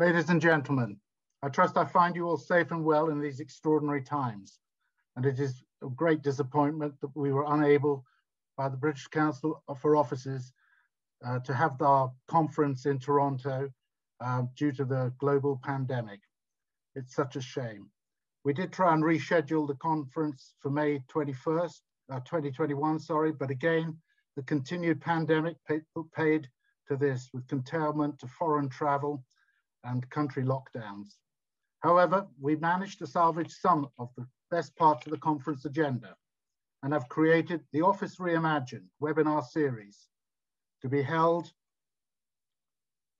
Ladies and gentlemen, I trust I find you all safe and well in these extraordinary times, and it is a great disappointment that we were unable by the British Council for Offices to have our conference in Toronto due to the global pandemic. It's such a shame. We did try and reschedule the conference for May 21st, 2021, sorry, but again, the continued pandemic paid to this with curtailment to foreign travel and country lockdowns. However, we managed to salvage some of the best parts of the conference agenda and have created the Office Reimagined webinar series to be held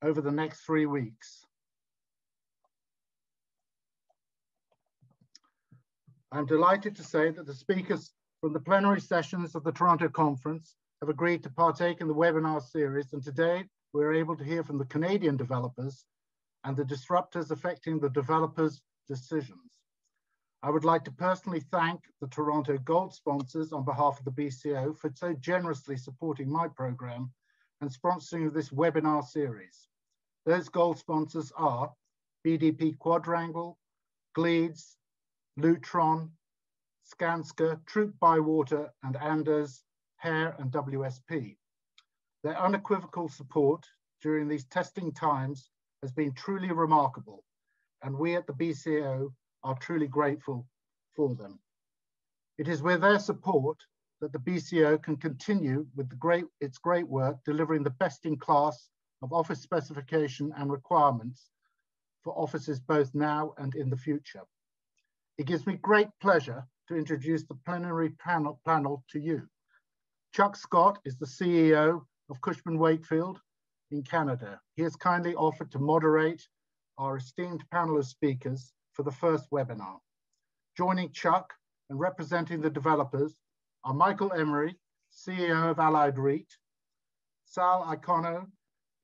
over the next 3 weeks. I'm delighted to say that the speakers from the plenary sessions of the Toronto Conference have agreed to partake in the webinar series, and today we're able to hear from the Canadian developers and the disruptors affecting the developers' decisions. I would like to personally thank the Toronto Gold sponsors on behalf of the BCO for so generously supporting my program and sponsoring this webinar series. Those gold sponsors are BDP Quadrangle, Gleeds, Lutron, Skanska, Troop Bywater and Anders, Hare and WSP. Their unequivocal support during these testing times has been truly remarkable, and we at the BCO are truly grateful for them. It is with their support that the BCO can continue with its great work, delivering the best in class of office specification and requirements for offices both now and in the future. It gives me great pleasure to introduce the plenary panel to you. Chuck Scott is the CEO of Cushman Wakefield in Canada. He has kindly offered to moderate our esteemed panel of speakers for the first webinar. Joining Chuck and representing the developers are Michael Emery, CEO of Allied REIT, Sal Iacono,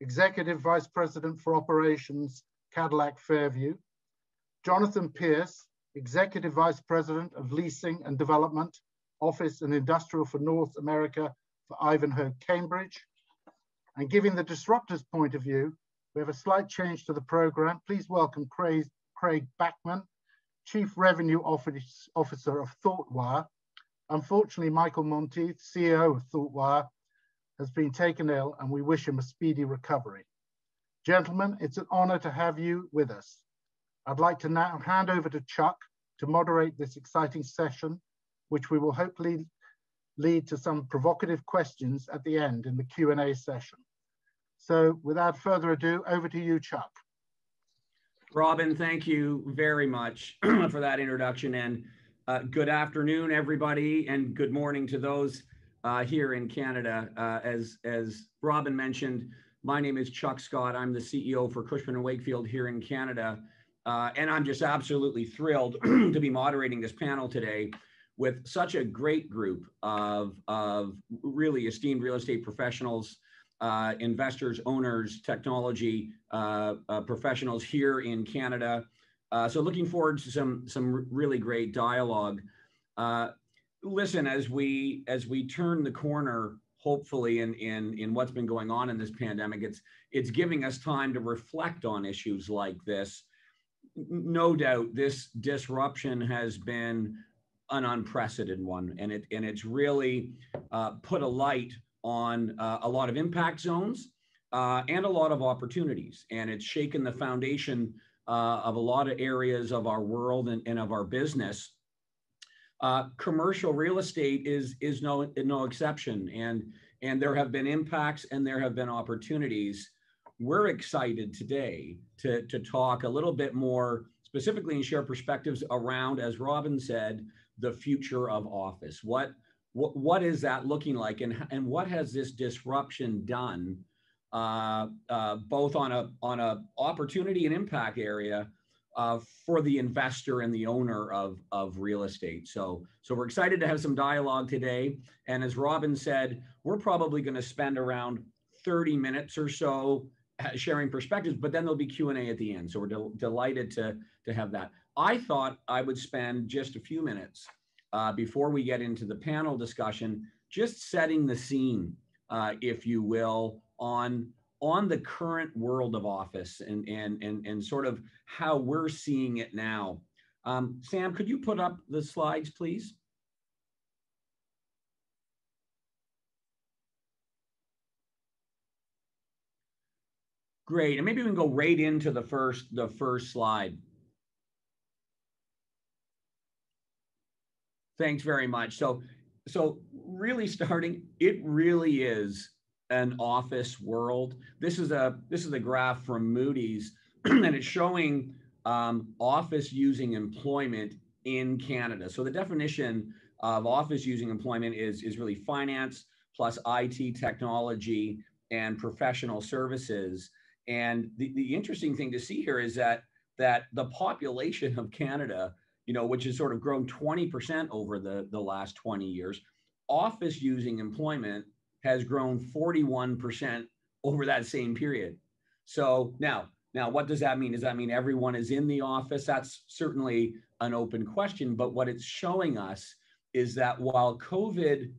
Executive Vice President for Operations, Cadillac Fairview, Jonathan Pierce, Executive Vice President of Leasing and Development, Office and Industrial for North America for Ivanhoe Cambridge. And giving the disruptor's point of view, we have a slight change to the program. Please welcome Craig Backman, Chief Revenue Officer of ThoughtWire. Unfortunately, Michael Monteith, CEO of ThoughtWire, has been taken ill and we wish him a speedy recovery. Gentlemen, it's an honor to have you with us. I'd like to now hand over to Chuck to moderate this exciting session, which we will hopefully lead to some provocative questions at the end in the Q&A session. So without further ado, over to you, Chuck. Robin, thank you very much for that introduction, and good afternoon, everybody, and good morning to those here in Canada. As Robin mentioned, my name is Chuck Scott. I'm the CEO for Cushman & Wakefield here in Canada, and I'm just absolutely thrilled to be moderating this panel today with such a great group of really esteemed real estate professionals, investors, owners, technology professionals here in Canada. So looking forward to some really great dialogue. Listen, as we turn the corner, hopefully in what's been going on in this pandemic, it's giving us time to reflect on issues like this. No doubt this disruption has been an unprecedented one, and it's really put a light on a lot of impact zones and a lot of opportunities, and it's shaken the foundation of a lot of areas of our world and of our business. Commercial real estate is no exception, and there have been impacts and there have been opportunities. We're excited today to talk a little bit more specifically and share perspectives around, as Robin said, the future of office. What is that looking like, and what has this disruption done, both on a opportunity and impact area for the investor and the owner of real estate. So we're excited to have some dialogue today. And as Robin said, we're probably going to spend around 30 minutes or so sharing perspectives, but then there'll be Q&A at the end. So we're delighted to have that. I thought I would spend just a few minutes before we get into the panel discussion, just setting the scene, if you will, on on the current world of office and sort of how we're seeing it now. Sam, could you put up the slides, please? Great, and maybe we can go right into the first slide. Thanks very much. So really starting, it really is an office world. This is a graph from Moody's, and it's showing office using employment in Canada. So the definition of office using employment is really finance plus IT, technology, and professional services. And the interesting thing to see here is that the population of Canada, you know, which has sort of grown 20% over the last 20 years, office using employment has grown 41% over that same period. So now what does that mean? Does that mean everyone is in the office? That's certainly an open question, but what it's showing us is that while COVID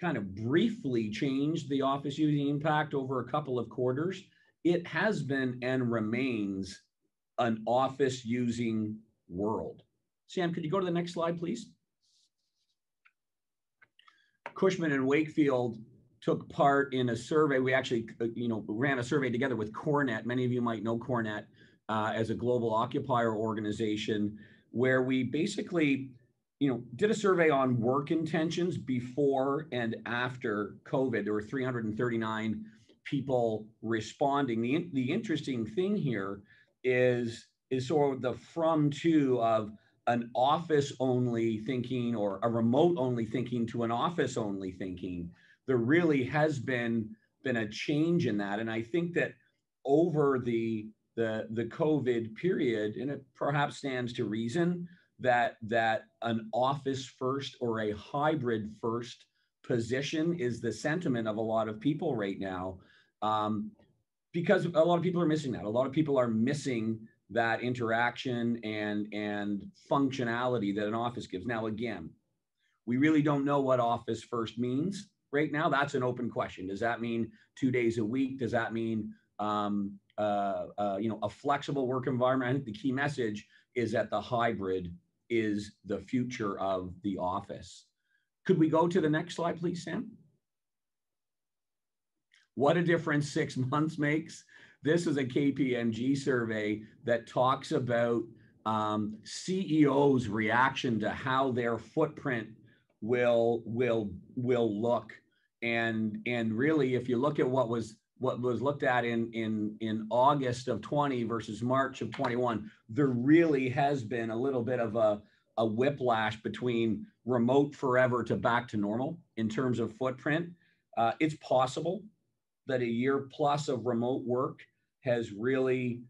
kind of briefly changed the office using impact over a couple of quarters, it has been and remains an office using world. Sam, could you go to the next slide, please? Cushman and Wakefield took part in a survey. We actually, ran a survey together with Cornet. Many of you might know Cornet as a global occupier organization, where we basically, did a survey on work intentions before and after COVID. There were 339 people responding. The interesting thing here is sort of the from to of an office only thinking or a remote only thinking to an office only thinking. There really has been a change in that. And I think that over the COVID period, and it perhaps stands to reason that an office first or a hybrid first position is the sentiment of a lot of people right now, because a lot of people are missing that. A lot of people are missing that interaction and functionality that an office gives. Now, again, we really don't know what office first means right now. That's an open question. Does that mean 2 days a week? Does that mean a flexible work environment? I think the key message is that the hybrid is the future of the office. Could we go to the next slide, please, Sam? What a difference 6 months makes. This is a KPMG survey that talks about CEOs' reaction to how their footprint will look, and really, if you look at what was looked at in August of 20 versus March of 21, there really has been a little bit of a whiplash between remote forever to back to normal in terms of footprint. It's possible that a year plus of remote work has really,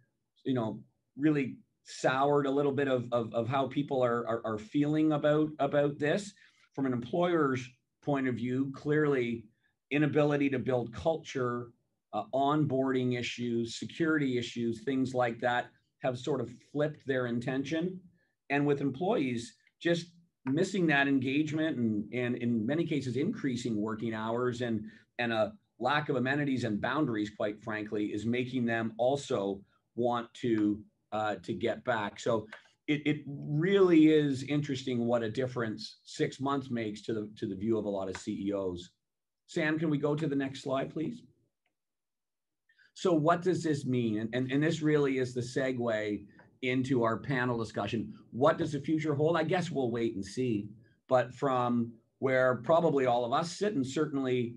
really soured a little bit of how people are feeling about this. From an employer's point of view, clearly inability to build culture, onboarding issues, security issues, things like that have sort of flipped their intention. And with employees just missing that engagement and in many cases increasing working hours and a lack of amenities and boundaries, quite frankly, is making them also want to get back. So it really is interesting what a difference 6 months makes to the view of a lot of CEOs. Sam, can we go to the next slide, please? So what does this mean? And this really is the segue into our panel discussion. What does the future hold? I guess we'll wait and see. But from where probably all of us sit, and certainly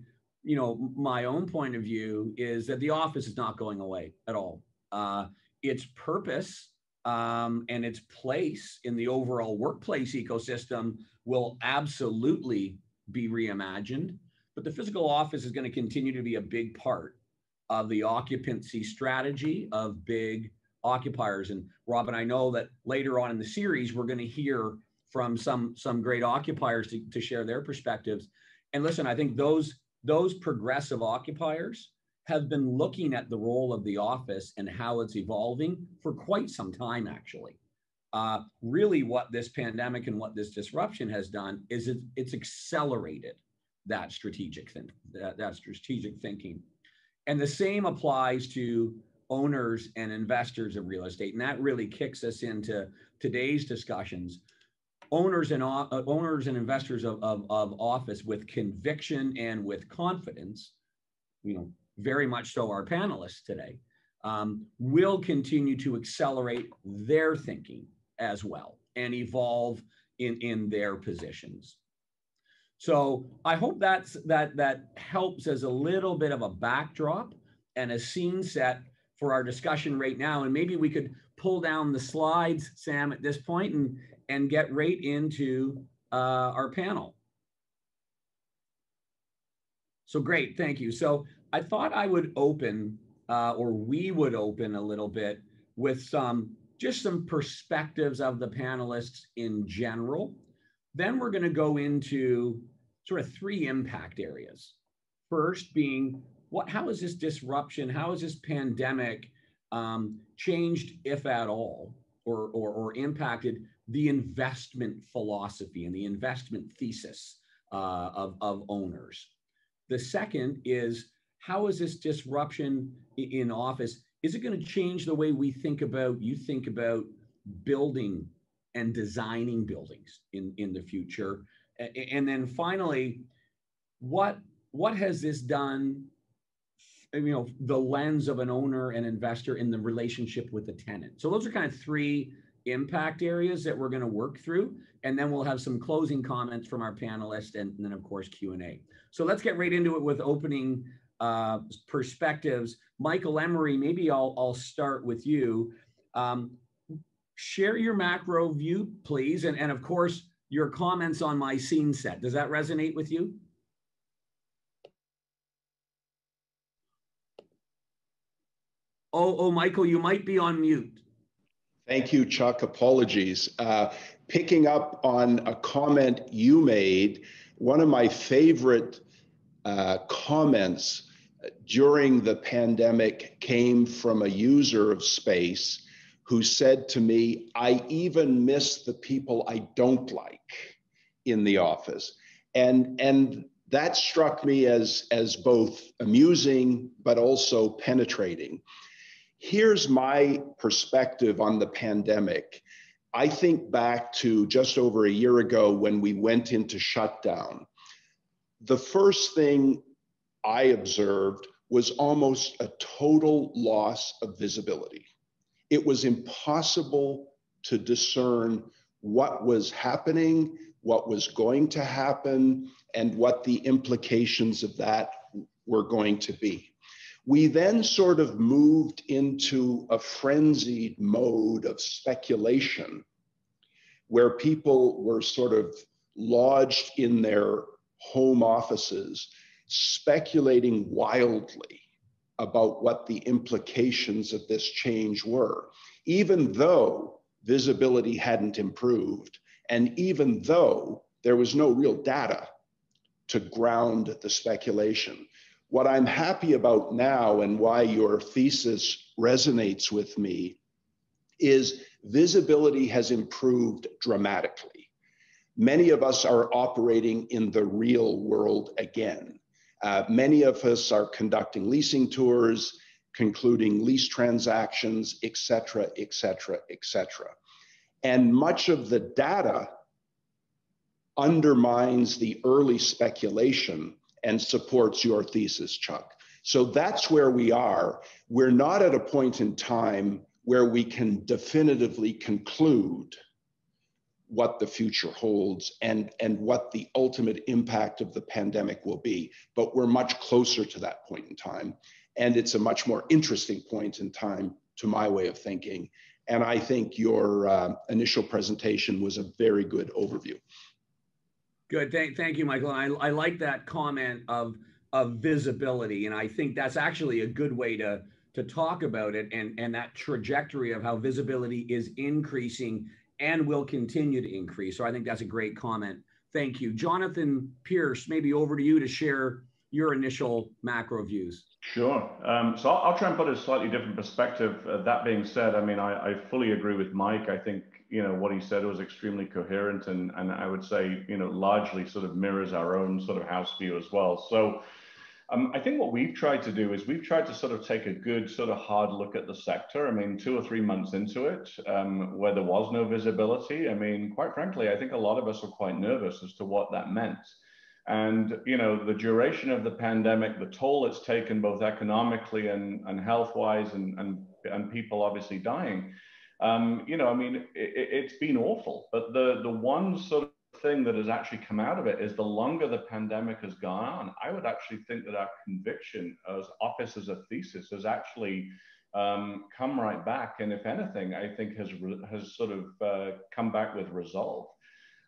my own point of view, is that the office is not going away at all. Its purpose and its place in the overall workplace ecosystem will absolutely be reimagined, but the physical office is going to continue to be a big part of the occupancy strategy of big occupiers. And Rob and I know that later on in the series, we're going to hear from some great occupiers to share their perspectives. And listen, I think those progressive occupiers have been looking at the role of the office and how it's evolving for quite some time, actually. Really what this pandemic and what this disruption has done is it's accelerated that strategic thinking. And the same applies to owners and investors of real estate. And that really kicks us into today's discussions. Owners and investors of office with conviction and with confidence, you know, very much so our panelists today, will continue to accelerate their thinking as well and evolve in their positions. So I hope that helps as a little bit of a backdrop and a scene set for our discussion right now. And maybe we could pull down the slides, Sam, at this point and get right into our panel. So great, thank you. So I thought I would open, or we would open a little bit with just some perspectives of the panelists in general. Then we're going to go into sort of three impact areas. First being, how is this disruption, how has this pandemic changed, if at all, or impacted the investment philosophy and the investment thesis of owners? The second is, how is this disruption in office, is it going to change the way we think about, you think about building and designing buildings in the future? And then finally, what has this done, you know, the lens of an owner and investor in the relationship with the tenant? So those are kind of three impact areas that we're going to work through. And then we'll have some closing comments from our panelists and then, of course, Q&A. So let's get right into it with opening perspectives. Michael Emery, maybe I'll start with you. Share your macro view, please. And of course, your comments on my scene set. Does that resonate with you? Oh, Michael, you might be on mute. Thank you, Chuck. Apologies. Picking up on a comment you made, one of my favorite comments during the pandemic came from a user of space who said to me, "I even miss the people I don't like in the office." And that struck me as both amusing, but also penetrating. Here's my perspective on the pandemic. I think back to just over a year ago when we went into shutdown. The first thing I observed was almost a total loss of visibility. It was impossible to discern what was happening, what was going to happen, and what the implications of that were going to be. We then sort of moved into a frenzied mode of speculation where people were sort of lodged in their home offices, speculating wildly about what the implications of this change were, even though visibility hadn't improved, and even though there was no real data to ground the speculation. What I'm happy about now and why your thesis resonates with me is visibility has improved dramatically. Many of us are operating in the real world again. Many of us are conducting leasing tours, concluding lease transactions, et cetera, et cetera, et cetera. And much of the data undermines the early speculation and supports your thesis, Chuck. So that's where we are. We're not at a point in time where we can definitively conclude what the future holds and what the ultimate impact of the pandemic will be. But we're much closer to that point in time. And it's a much more interesting point in time to my way of thinking. And I think your initial presentation was a very good overview. Good, thank you, Michael. I like that comment of visibility. And I think that's actually a good way to talk about it and that trajectory of how visibility is increasing and will continue to increase. So I think that's a great comment. Thank you. Jonathan Pierce, maybe over to you to share your initial macro views. Sure. So I'll try and put a slightly different perspective. That being said, I mean, I fully agree with Mike. I think, you know, what he said was extremely coherent and I would say, you know, largely sort of mirrors our own sort of house view as well. So I think what we've tried to do is we've tried to sort of take a good sort of hard look at the sector. I mean, 2 or 3 months into it, where there was no visibility, I mean, quite frankly, I think a lot of us were quite nervous as to what that meant. And, you know, the duration of the pandemic, the toll it's taken both economically and health-wise and people obviously dying, you know, I mean, it's been awful. But the one sort of thing that has actually come out of it is the longer the pandemic has gone on, I would actually think that our conviction as office as a thesis has actually come right back. And if anything, I think has sort of come back with resolve.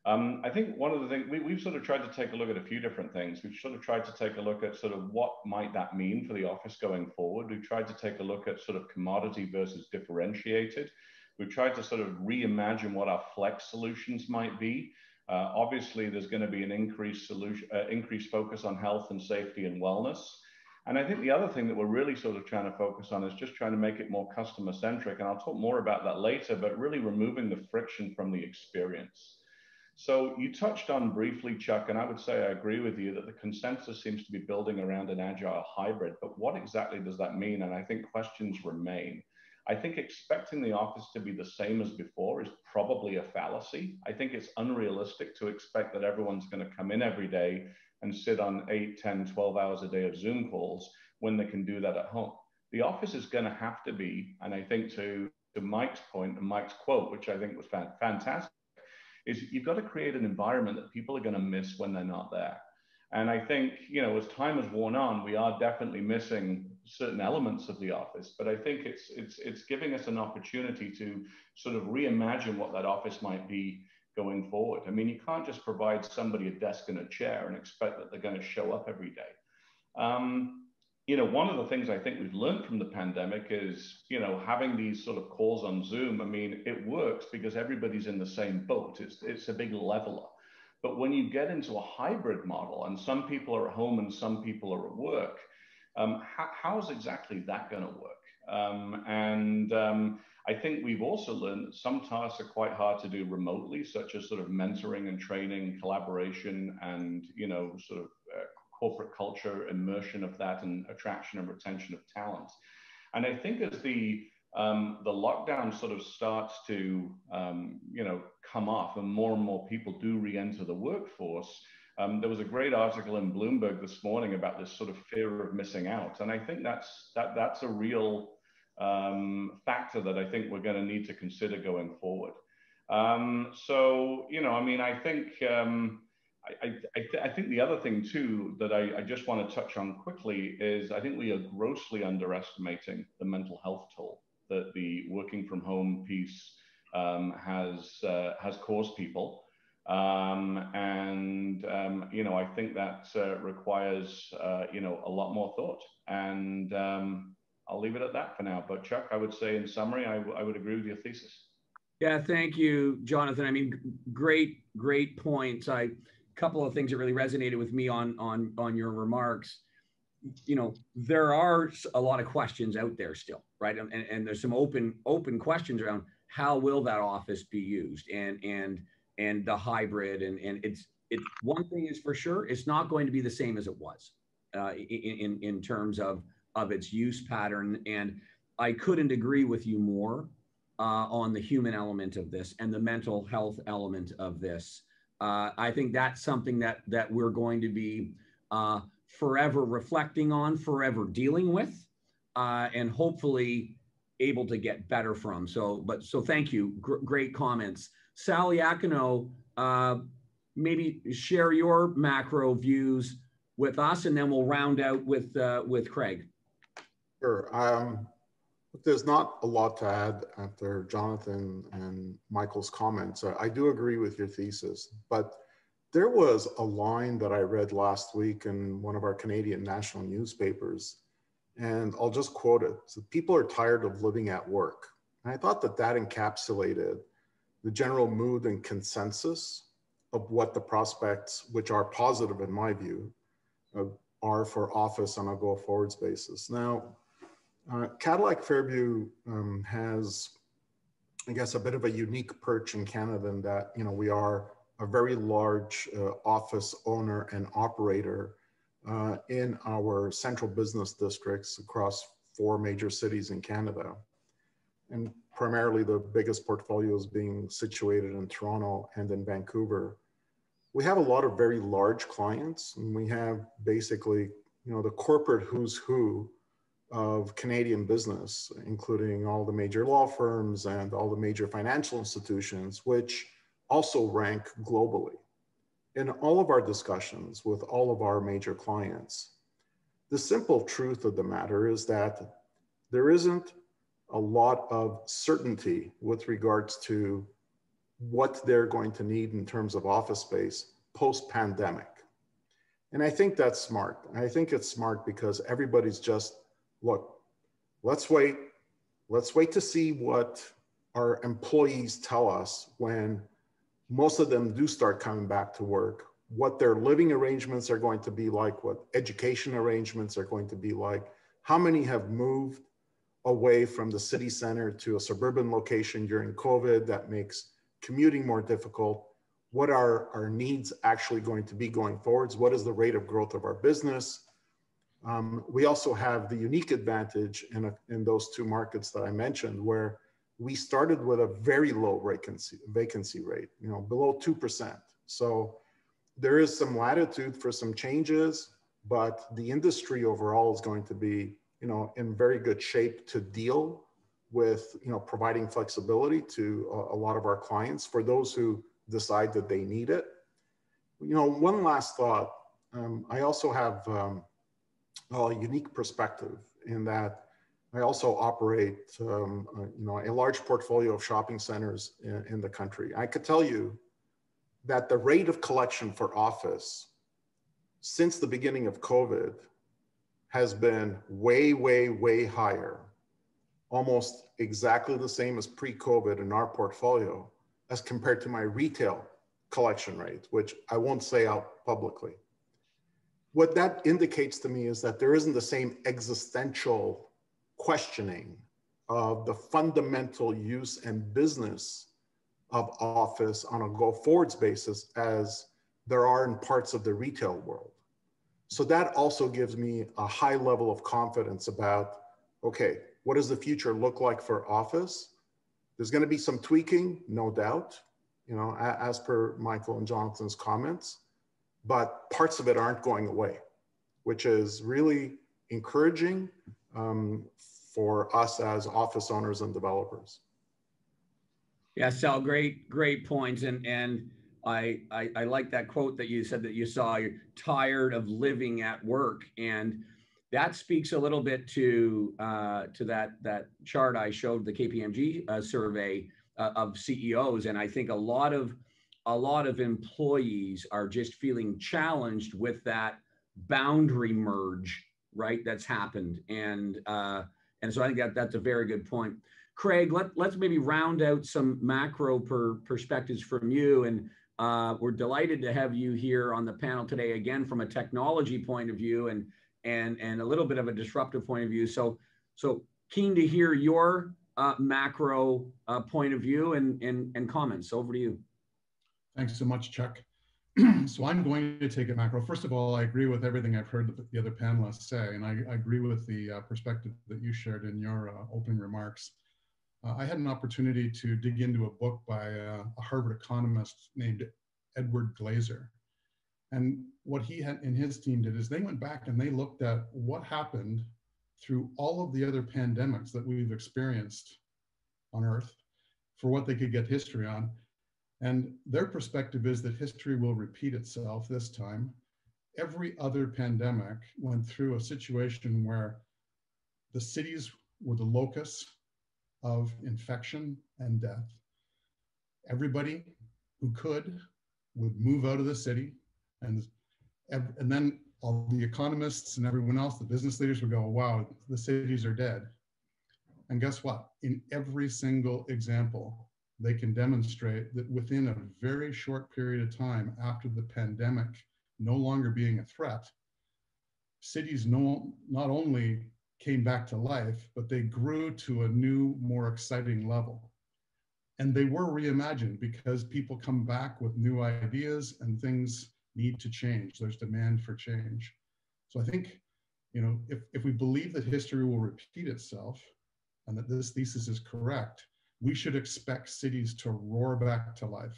I think one of the things, we've sort of tried to take a look at a few different things. We've sort of tried to take a look at sort of what might that mean for the office going forward. We've tried to take a look at sort of commodity versus differentiated. We've tried to sort of reimagine what our flex solutions might be. Obviously, there's going to be an increased focus on health and safety and wellness. And I think the other thing that we're really sort of trying to focus on is just trying to make it more customer centric. And I'll talk more about that later, but really removing the friction from the experience. So you touched on briefly, Chuck, and I would say I agree with you that the consensus seems to be building around an agile hybrid. But what exactly does that mean? And I think questions remain. I think expecting the office to be the same as before is probably a fallacy. I think it's unrealistic to expect that everyone's going to come in every day and sit on 8, 10, 12 hours a day of Zoom calls when they can do that at home. The office is going to have to be, and I think to Mike's point and Mike's quote, which I think was fantastic, is you've got to create an environment that people are going to miss when they're not there. And I think, you know, as time has worn on, we are definitely missing certain elements of the office, but I think it's giving us an opportunity to sort of reimagine what that office might be going forward. I mean, you can't just provide somebody a desk and a chair and expect that they're going to show up every day. You know, one of the things I think we've learned from the pandemic is, you know, having these sort of calls on Zoom, I mean, it works because everybody's in the same boat. It's a big leveler. But when you get into a hybrid model and some people are at home and some people are at work, how is exactly that going to work? I think we've also learned that some tasks are quite hard to do remotely, such as sort of mentoring and training, collaboration, and, you know, sort of corporate culture, immersion of that, and attraction and retention of talent. And I think as the lockdown sort of starts to, you know, come off and more people do re-enter the workforce, there was a great article in Bloomberg this morning about this sort of fear of missing out. And I think that's a real factor that I think we're going to need to consider going forward. So, you know, I mean, I think, I think the other thing, too, that I just want to touch on quickly is I think we are grossly underestimating the mental health toll that the working from home piece has caused people. You know, I think that requires, you know, a lot more thought, and I'll leave it at that for now. But Chuck, I would say in summary, I would agree with your thesis. Yeah, thank you, Jonathan. I mean, great points. A couple of things that really resonated with me on your remarks. You know, there are a lot of questions out there still, right? And there's some open questions around how will that office be used and the hybrid, and it's one thing is for sure, it's not going to be the same as it was in terms of its use pattern. And I couldn't agree with you more on the human element of this and the mental health element of this. I think that's something that we're going to be forever reflecting on, forever dealing with, and hopefully able to get better from. So thank you, great comments. Sal Iacono, maybe share your macro views with us, and then we'll round out with Craig. Sure. There's not a lot to add after Jonathan and Michael's comments. I do agree with your thesis, but there was a line that I read last week in one of our Canadian national newspapers, and I'll just quote it. So, people are tired of living at work. And I thought that encapsulated the general mood and consensus of what the prospects, which are positive in my view, are for office on a go-forwards basis. Now, Cadillac Fairview has, I guess, a bit of a unique perch in Canada in that, you know, we are a very large office owner and operator in our central business districts across 4 major cities in Canada. And primarily the biggest portfolios being situated in Toronto and in Vancouver. We have a lot of very large clients, and we have basically, you know, the corporate who's who of Canadian business, including all the major law firms and all the major financial institutions, which also rank globally. In all of our discussions with all of our major clients, the simple truth of the matter is that there isn't a lot of certainty with regards to what they're going to need in terms of office space post-pandemic. And I think that's smart. I think it's smart because everybody's just, look, let's wait to see what our employees tell us when most of them do start coming back to work, what their living arrangements are going to be like, what education arrangements are going to be like, how many have moved away from the city center to a suburban location during COVID that makes commuting more difficult, what are our needs actually going to be going forwards, what is the rate of growth of our business. We also have the unique advantage in those 2 markets that I mentioned, where we started with a very low vacancy rate, you know, below 2%. So there is some latitude for some changes, but the industry overall is going to be, you know, in very good shape to deal with, you know, providing flexibility to a lot of our clients for those who decide that they need it. You know, one last thought, I also have a unique perspective in that I also operate, you know, a large portfolio of shopping centers in the country. I could tell you that the rate of collection for office since the beginning of COVID has been way, way, way higher, almost exactly the same as pre-COVID in our portfolio as compared to my retail collection rate, which I won't say out publicly. What that indicates to me is that there isn't the same existential questioning of the fundamental use and business of office on a go-forwards basis as there are in parts of the retail world. So that also gives me a high level of confidence about, okay, what does the future look like for office? There's going to be some tweaking, no doubt, you know, as per Michael and Jonathan's comments, but parts of it aren't going away, which is really encouraging for us as office owners and developers. Yeah, Sal, great points. And I like that quote that you said that you saw, you're tired of living at work. And that speaks a little bit to that chart I showed, the KPMG survey of CEOs. And I think a lot of employees are just feeling challenged with that boundary merge, right, that's happened. And so I think that's a very good point. Craig, let's maybe round out some macro perspectives from you. And we're delighted to have you here on the panel today, again, from a technology point of view and a little bit of a disruptive point of view. So keen to hear your macro point of view and comments. Over to you. Thanks so much, Chuck. So I'm going to take it macro. First of all, I agree with everything I've heard the other panelists say, and I agree with the perspective that you shared in your opening remarks. I had an opportunity to dig into a book by a Harvard economist named Edward Glazer. And what he and his team did is they went back and they looked at what happened through all of the other pandemics that we've experienced on Earth for what they could get history on. And their perspective is that history will repeat itself this time. Every other pandemic went through a situation where the cities were the locus of infection and death. Everybody who could would move out of the city. And then all the economists and everyone else, the business leaders would go, wow, the cities are dead. And guess what? In every single example, they can demonstrate that within a very short period of time after the pandemic no longer being a threat, cities not only came back to life, but they grew to a new, more exciting level. And they were reimagined because people come back with new ideas and things need to change. There's demand for change. So I think, you know, if we believe that history will repeat itself and that this thesis is correct, we should expect cities to roar back to life.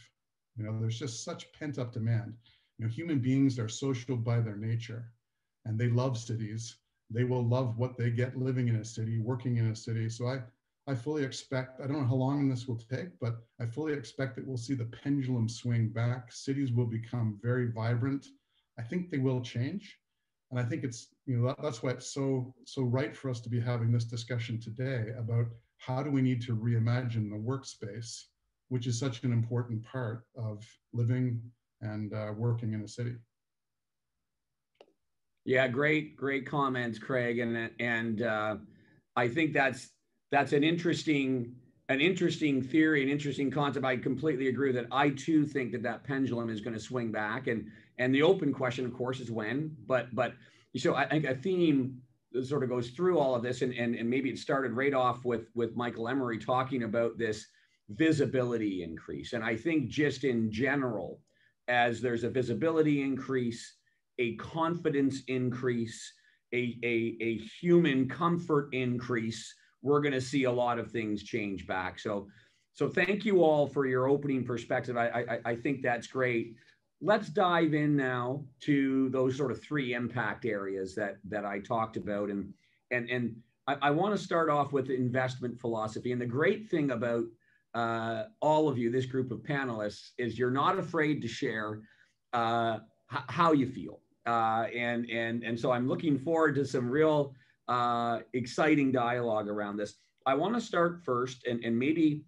You know, there's just such pent-up demand. You know, human beings are social by their nature, and they love cities. They will love what they get living in a city, working in a city. So I fully expect, I don't know how long this will take, but I fully expect that we'll see the pendulum swing back. Cities will become very vibrant. I think they will change. And I think it's, you know, that's why it's so right for us to be having this discussion today about how do we need to reimagine the workspace, which is such an important part of living and working in a city. Yeah, great comments, Craig. And I think that's an interesting theory, an interesting concept. I completely agree that I too think that pendulum is going to swing back, and the open question, of course, is when. But so I think a theme that sort of goes through all of this, and maybe it started right off with Michael Emery talking about this visibility increase. And I think just in general, as there's a visibility increase, a confidence increase, a human comfort increase, we're going to see a lot of things change back. So thank you all for your opening perspective. I think that's great. Let's dive in now to those sort of three impact areas that I talked about. And I want to start off with investment philosophy. And the great thing about all of you, this group of panelists, is you're not afraid to share how you feel. And so I'm looking forward to some real exciting dialogue around this. I want to start first, and maybe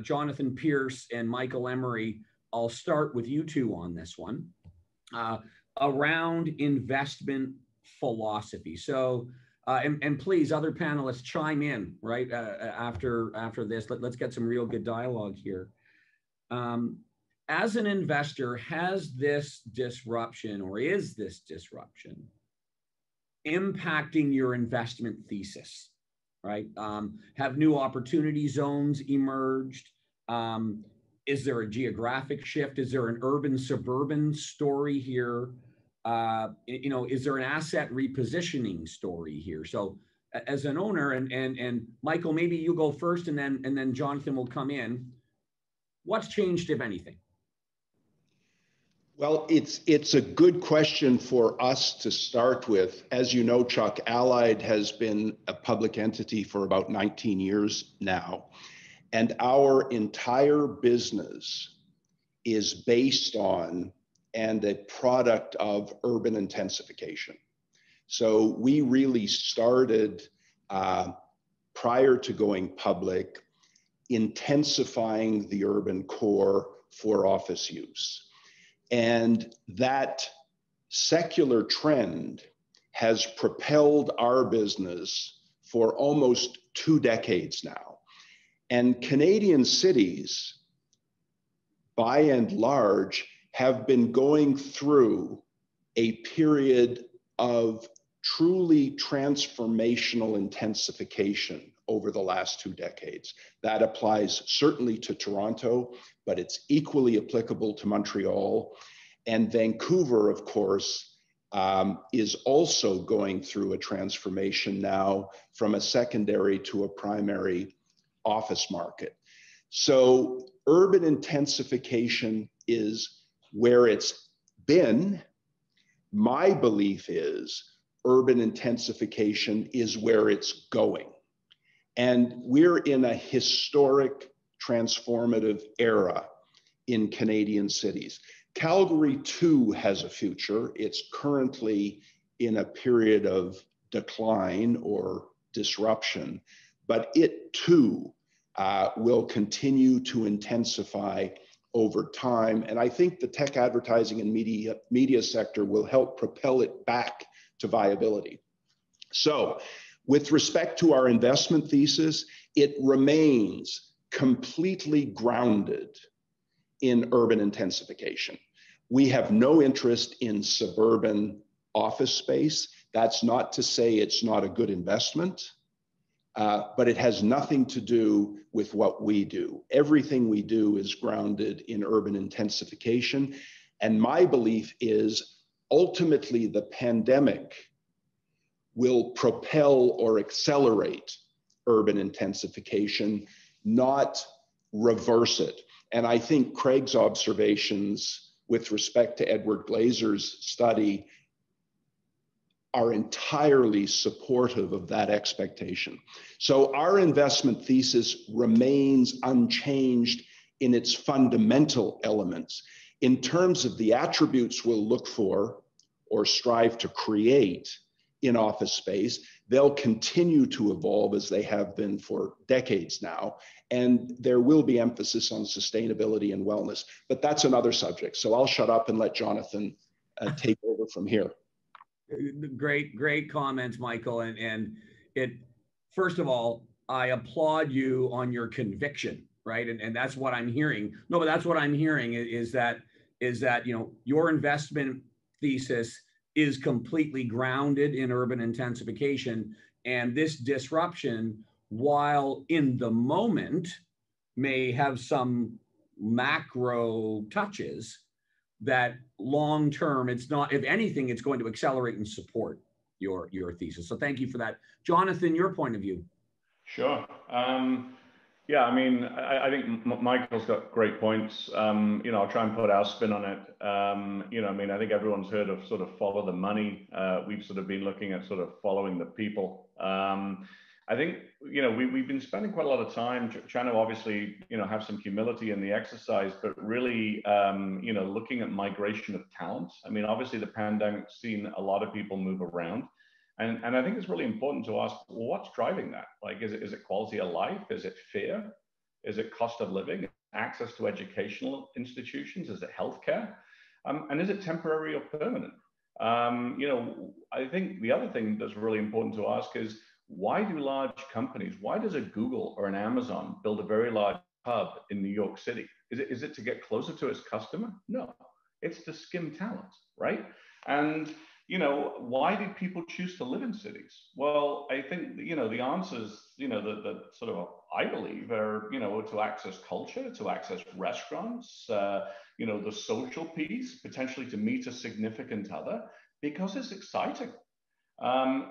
Jonathan Pierce and Michael Emery, I'll start with you two on this one, around investment philosophy. So, and please, other panelists chime in, right, after this. Let's get some real good dialogue here. As an investor, has this disruption, or is this disruption, impacting your investment thesis, right? Have new opportunity zones emerged? Is there a geographic shift? Is there an urban-suburban story here? You know, is there an asset repositioning story here? So, as an owner, and Michael, maybe you go first, and then Jonathan will come in. What's changed, if anything? Well, it's a good question for us to start with. As you know, Chuck, Allied has been a public entity for about 19 years now. And our entire business is based on and a product of urban intensification. So we really started, prior to going public, intensifying the urban core for office use. And that secular trend has propelled our business for almost 2 decades now. And Canadian cities, by and large, have been going through a period of truly transformational intensification over the last 2 decades. That applies certainly to Toronto, but it's equally applicable to Montreal. And Vancouver, of course, is also going through a transformation now from a secondary to a primary office market. So urban intensification is where it's been. My belief is urban intensification is where it's going. And we're in a historic transformative era in Canadian cities. Calgary too has a future. It's currently in a period of decline or disruption, but it too will continue to intensify over time. And I think the tech advertising and media sector will help propel it back to viability. So, with respect to our investment thesis, it remains completely grounded in urban intensification. We have no interest in suburban office space. That's not to say it's not a good investment, but it has nothing to do with what we do. Everything we do is grounded in urban intensification. And my belief is ultimately the pandemic will propel or accelerate urban intensification, not reverse it. And I think Craig's observations with respect to Edward Glazer's study are entirely supportive of that expectation. So our investment thesis remains unchanged in its fundamental elements. In terms of the attributes we'll look for or strive to create in office space, they'll continue to evolve as they have been for decades now. And there will be emphasis on sustainability and wellness, but that's another subject. So I'll shut up and let Jonathan take over from here. Great, great comments, Michael. And first of all, I applaud you on your conviction, right? And that's what I'm hearing. No, but that's what I'm hearing is that you know, your investment thesis is completely grounded in urban intensification, and this disruption, while in the moment may have some macro touches, that long term, it's not, if anything, it's going to accelerate and support your thesis. So thank you for that. Jonathan, your point of view. Sure. Yeah, I mean, I think Michael's got great points. You know, I'll try and put our spin on it. You know, I mean, I think everyone's heard of sort of follow the money. We've sort of been looking at sort of following the people. I think, you know, we've been spending quite a lot of time trying to obviously, you know, have some humility in the exercise, but really, you know, looking at migration of talent. I mean, obviously the pandemic's seen a lot of people move around. And I think it's really important to ask, well, what's driving that? Like, is it quality of life? Is it fear? Is it cost of living? Access to educational institutions? Is it healthcare? And is it temporary or permanent? You know, I think the other thing that's really important to ask is, why do large companies, why does a Google or an Amazon build a very large hub in New York City? Is it to get closer to its customer? No, it's to skim talent, right? And, you know, why do people choose to live in cities? Well, I think, you know, the answers, you know, the sort of, I believe, are, you know, to access culture, to access restaurants, you know, the social piece, potentially to meet a significant other, because it's exciting.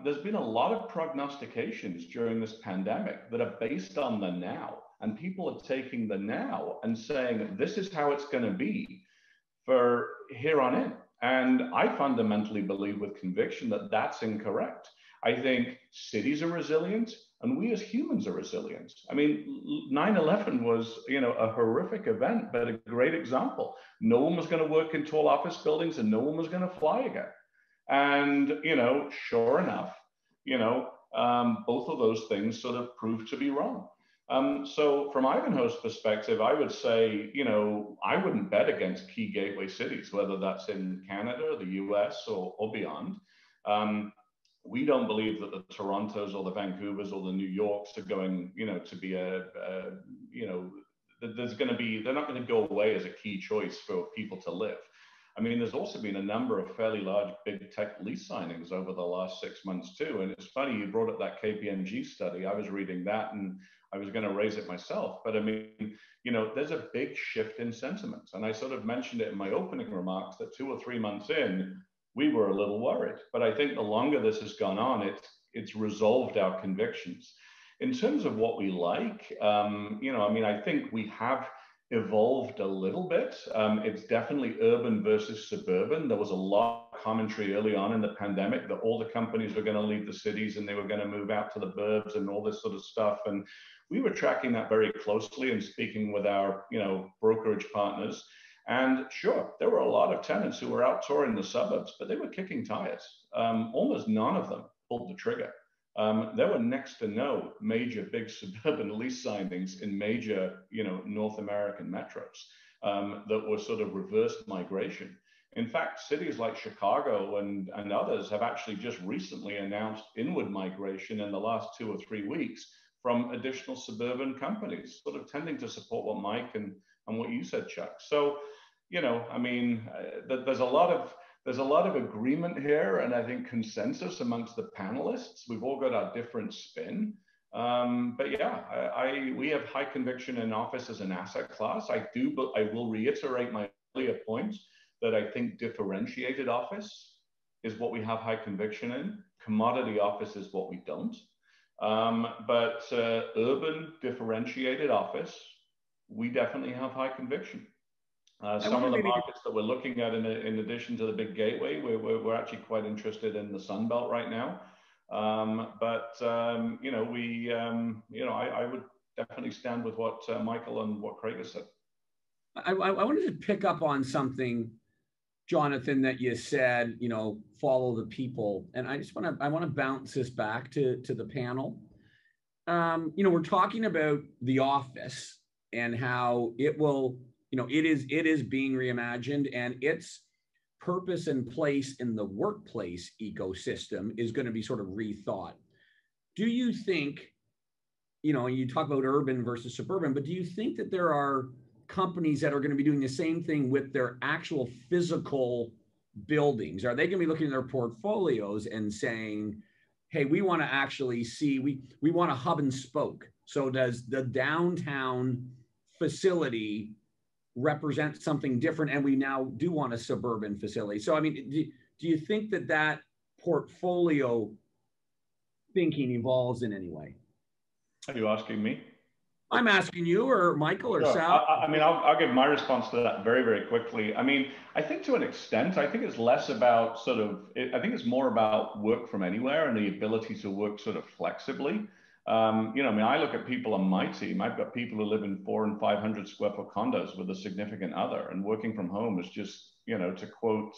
There's been a lot of prognostications during this pandemic that are based on the now, and people are taking the now and saying, this is how it's going to be for here on in. And I fundamentally believe with conviction that that's incorrect. I think cities are resilient, and we as humans are resilient. I mean, 9/11 was, you know, a horrific event, but a great example. No one was going to work in tall office buildings, and no one was going to fly again. And, you know, sure enough, you know, both of those things sort of proved to be wrong. So from Ivanhoe's perspective, I would say, you know, I wouldn't bet against key gateway cities, whether that's in Canada, the US, or beyond. We don't believe that the Torontos or the Vancouvers or the New Yorks are going, you know, to be a you know, there's going to be, they're not going to go away as a key choice for people to live. I mean, there's also been a number of fairly large big tech lease signings over the last 6 months too. And it's funny, you brought up that KPMG study. I was reading that and I was going to raise it myself. But I mean, you know, there's a big shift in sentiments. And I sort of mentioned it in my opening remarks that 2 or 3 months in, we were a little worried. But I think the longer this has gone on, it's resolved our convictions. In terms of what we like, you know, I mean, I think we have evolved a little bit. It's definitely urban versus suburban. There was a lot of commentary early on in the pandemic that all the companies were going to leave the cities and they were going to move out to the burbs and all this sort of stuff. And we were tracking that very closely and speaking with our, you know, brokerage partners. And sure, there were a lot of tenants who were out touring the suburbs, but they were kicking tires. Almost none of them pulled the trigger. There were next to no major big suburban lease signings in major, you know, North American metros that were sort of reverse migration. In fact, cities like Chicago and others have actually just recently announced inward migration in the last 2 or 3 weeks from additional suburban companies, sort of tending to support what Mike and what you said, Chuck. So, you know, I mean, there's a lot of agreement here, and I think consensus amongst the panelists. We've all got our different spin. But yeah, we have high conviction in office as an asset class. I will reiterate my earlier points. that I think differentiated office is what we have high conviction in. Commodity office is what we don't. But urban differentiated office, we definitely have high conviction. Some of the markets that we're looking at, in addition to the big gateway, we're actually quite interested in the Sun Belt right now. I would definitely stand with what Michael and what Craig has said. I wanted to pick up on something, Jonathan, that you said, you know, follow the people. And I just want to bounce this back to the panel. We're talking about the office and how it will, it is being reimagined, and its purpose and place in the workplace ecosystem is going to be sort of rethought. Do you think, you talk about urban versus suburban, but do you think that there are companies that are going to be doing the same thing with their actual physical buildings? Are they going to be looking at their portfolios and saying, hey, we want to actually see, we want to hub and spoke. So does the downtown facility represent something different, and we now do want a suburban facility? So, do you think that portfolio thinking evolves in any way? Are you asking me? I'm asking you, or Michael, or Sal. I'll give my response to that very, very quickly. I think to an extent, it's less about I think it's more about work from anywhere and the ability to work sort of flexibly. I look at people on my team. I've got people who live in 400 and 500 square foot condos with a significant other, and working from home is just, to quote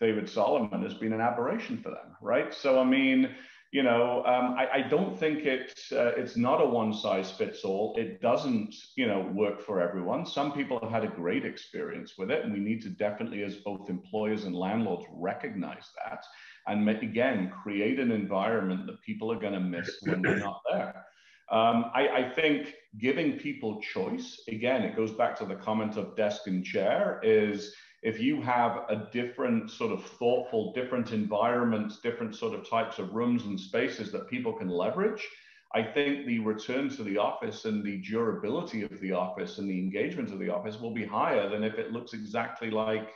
David Solomon, has been an aberration for them, right? So, I don't think it's not a one size fits all. It doesn't, work for everyone. Some people have had a great experience with it, and we need to definitely, as both employers and landlords, recognize that, and again, create an environment that people are going to miss when they're not there. I think giving people choice, again, it goes back to the comment of desk and chair, is if you have a different sort of thoughtful, different environments, different sort of types of rooms and spaces that people can leverage, I think the return to the office and the durability of the office and the engagement of the office will be higher than if it looks exactly like,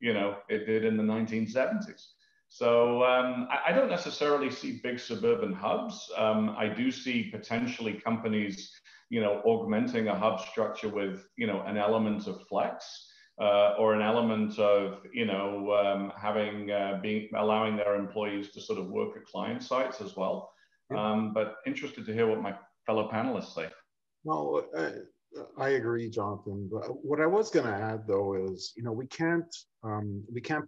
it did in the 1970s. So I don't necessarily see big suburban hubs. I do see potentially companies, augmenting a hub structure with, an element of flex. Or an element of, allowing their employees to sort of work at client sites as well. But interested to hear what my fellow panelists say. Well, I agree, Jonathan. But what I was going to add, though, is, we can't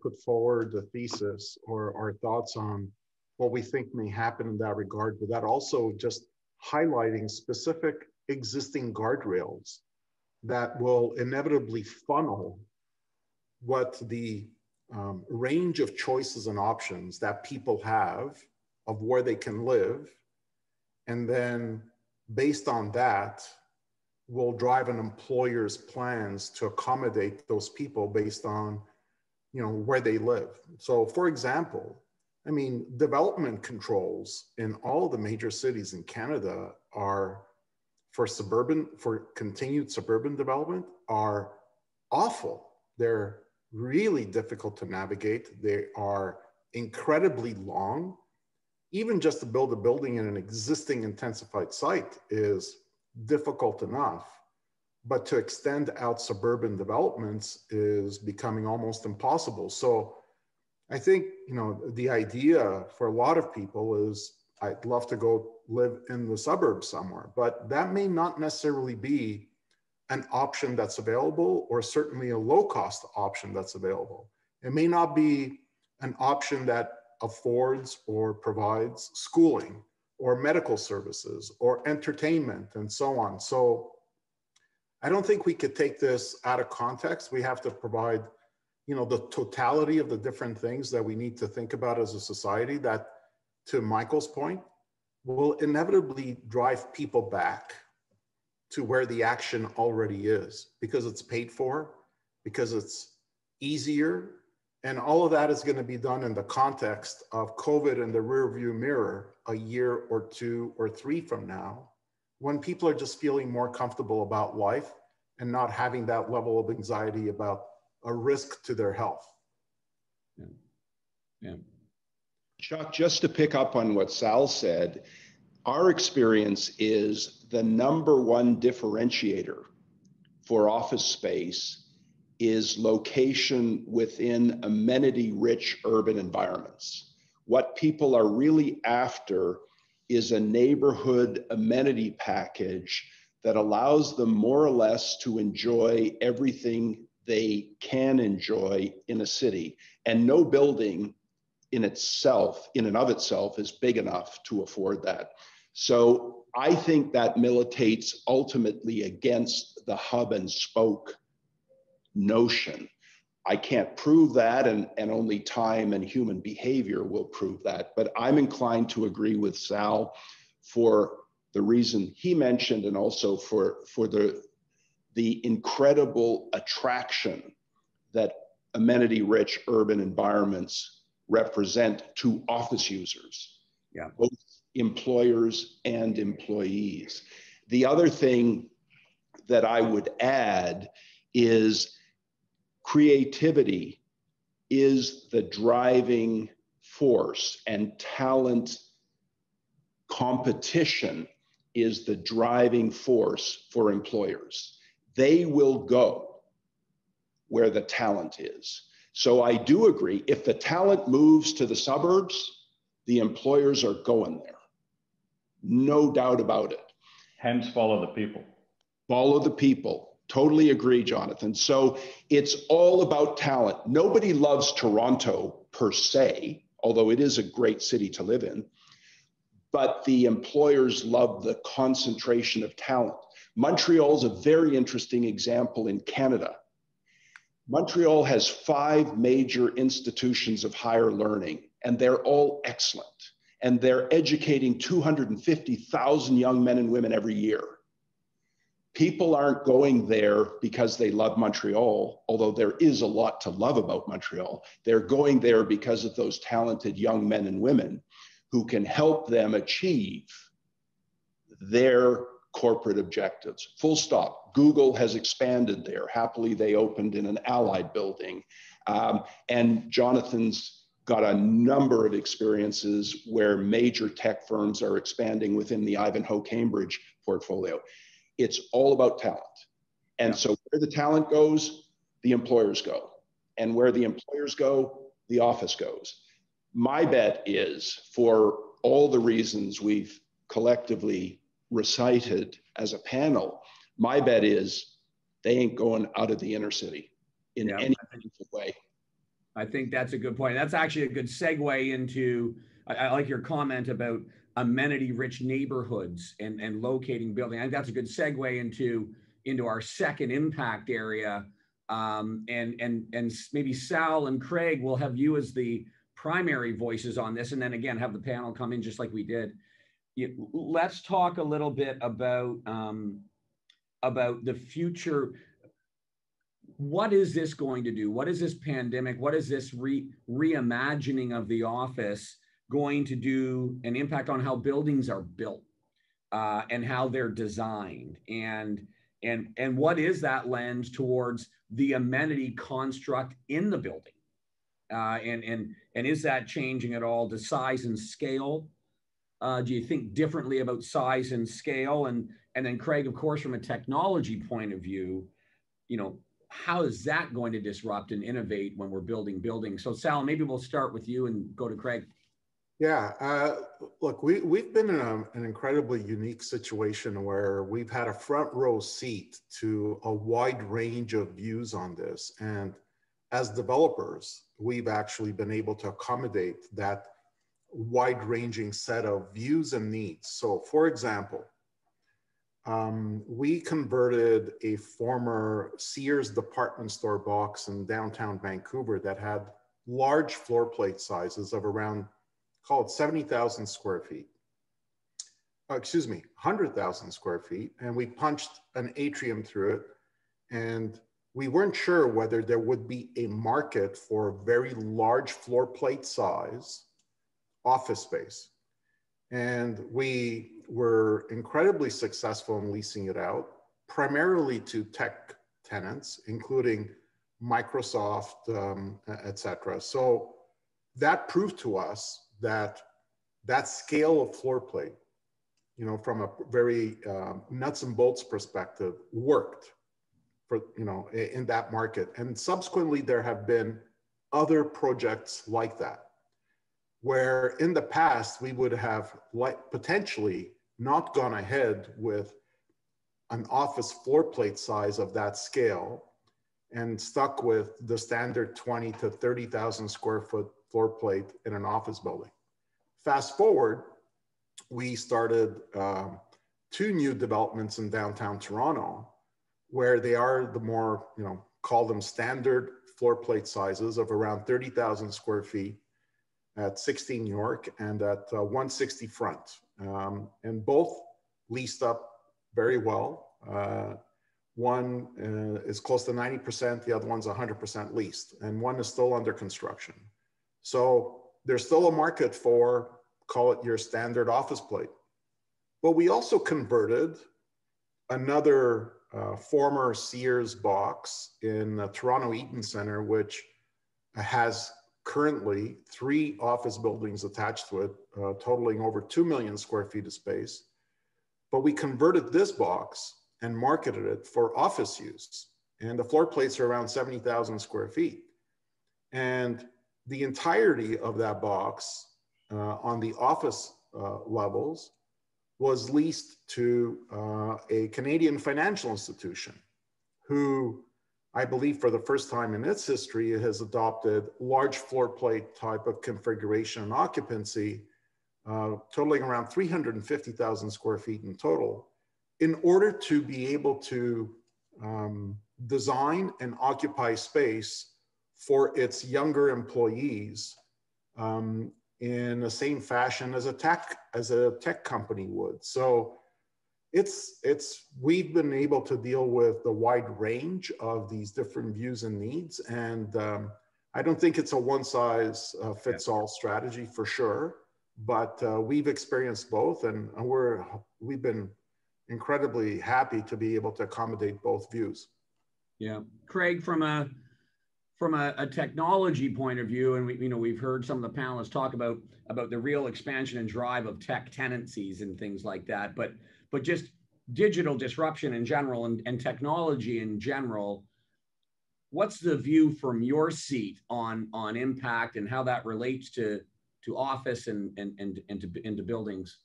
put forward the thesis or our thoughts on what we think may happen in that regard without also just highlighting specific existing guardrails that will inevitably funnel what the range of choices and options that people have of where they can live. And then based on that, will drive an employer's plans to accommodate those people based on, where they live. So for example, development controls in all the major cities in Canada are, for continued suburban development, are awful. They're really difficult to navigate. They are incredibly long. Even just to build a building in an existing intensified site is difficult enough, but to extend out suburban developments is becoming almost impossible. So I think, the idea for a lot of people is, I'd love to go live in the suburbs somewhere, but that may not necessarily be an option that's available, or certainly a low-cost option that's available. It may not be an option that affords or provides schooling or medical services or entertainment and so on. So I don't think we could take this out of context. We have to provide, the totality of the different things that we need to think about as a society that, to Michael's point, will inevitably drive people back to where the action already is, because it's paid for, because it's easier. And all of that is going to be done in the context of COVID in the rearview mirror a year or two or three from now, when people are just feeling more comfortable about life and not having that level of anxiety about a risk to their health. Yeah. Yeah. Chuck, just to pick up on what Sal said, our experience is the number one differentiator for office space is location within amenity-rich urban environments. What people are really after is a neighborhood amenity package that allows them more or less to enjoy everything they can enjoy in a city. And no building in itself, in and of itself, is big enough to afford that. So I think that militates ultimately against the hub and spoke notion. I can't prove that, and only time and human behavior will prove that, but I'm inclined to agree with Sal for the reason he mentioned, and also for the incredible attraction that amenity-rich urban environments represent to office users, yeah, both employers and employees. The other thing that I would add is creativity is the driving force, and talent competition is the driving force for employers. They will go where the talent is. So I do agree, if the talent moves to the suburbs, the employers are going there. No doubt about it. Hence, follow the people. Follow the people. Totally agree, Jonathan. So it's all about talent. Nobody loves Toronto per se, although it is a great city to live in, but the employers love the concentration of talent. Montreal is a very interesting example in Canada. Montreal has 5 major institutions of higher learning, and they're all excellent. And they're educating 250,000 young men and women every year. People aren't going there because they love Montreal, although there is a lot to love about Montreal. They're going there because of those talented young men and women who can help them achieve their corporate objectives. Full stop. Google has expanded there. Happily, they opened in an Allied building. And Jonathan's got a number of experiences where major tech firms are expanding within the Ivanhoe Cambridge portfolio. It's all about talent. And yeah, so where the talent goes, the employers go. And where the employers go, the office goes. My bet is, for all the reasons we've collectively recited as a panel, my bet is they ain't going out of the inner city in any meaningful way. I think that's a good point. That's actually a good segue into, I like your comment about amenity-rich neighborhoods and locating building. I think that's a good segue into our second impact area. And maybe Sal and Craig, will have you as the primary voices on this, and then again, have the panel come in just like we did. Let's talk a little bit about the future. What is this going to do? What is this pandemic? What is this reimagining of the office going to do an impact on how buildings are built and how they're designed? And what is that lens towards the amenity construct in the building? And is that changing at all to size and scale? Do you think differently about size and scale? And then Craig, of course, from a technology point of view, you know, how is that going to disrupt and innovate when we're building buildings? So Sal, maybe we'll start with you and go to Craig. Yeah, look, we've been in an incredibly unique situation where we've had a front row seat to a wide range of views on this. And as developers, we've actually been able to accommodate that wide-ranging set of views and needs. So for example, we converted a former Sears department store box in downtown Vancouver that had large floor plate sizes of around, call it 70,000 square feet, 100,000 square feet. And we punched an atrium through it. And we weren't sure whether there would be a market for a very large floor plate size office space. And we were incredibly successful in leasing it out, primarily to tech tenants, including Microsoft, et cetera. So that proved to us that that scale of floor plate, you know, from a very nuts and bolts perspective, worked for, you know, in that market. And subsequently, there have been other projects like that, where in the past, we would have potentially not gone ahead with an office floor plate size of that scale and stuck with the standard 20 to 30,000 square foot floor plate in an office building. Fast forward, we started two new developments in downtown Toronto, where they are the more, you know, call them standard floor plate sizes of around 30,000 square feet at 16 York and at 160 Front. And both leased up very well. One is close to 90%, the other one's 100% leased, and one is still under construction. So there's still a market for, call it your standard office plate. But we also converted another former Sears box in the Toronto Eaton Center, which has currently 3 office buildings attached to it, totaling over 2 million square feet of space. But we converted this box and marketed it for office use. And the floor plates are around 70,000 square feet. And the entirety of that box on the office levels was leased to a Canadian financial institution who, I believe for the first time in its history, it has adopted large floor plate type of configuration and occupancy, totaling around 350,000 square feet in total, in order to be able to design and occupy space for its younger employees in the same fashion as a tech company would. So we've been able to deal with the wide range of these different views and needs, and I don't think it's a one-size-fits-all strategy for sure, but we've experienced both, and we've been incredibly happy to be able to accommodate both views. Yeah, Craig, from a technology point of view, and we've heard some of the panelists talk about the real expansion and drive of tech tenancies and things like that, but just digital disruption in general and technology in general, what's the view from your seat on impact and how that relates to office and to buildings?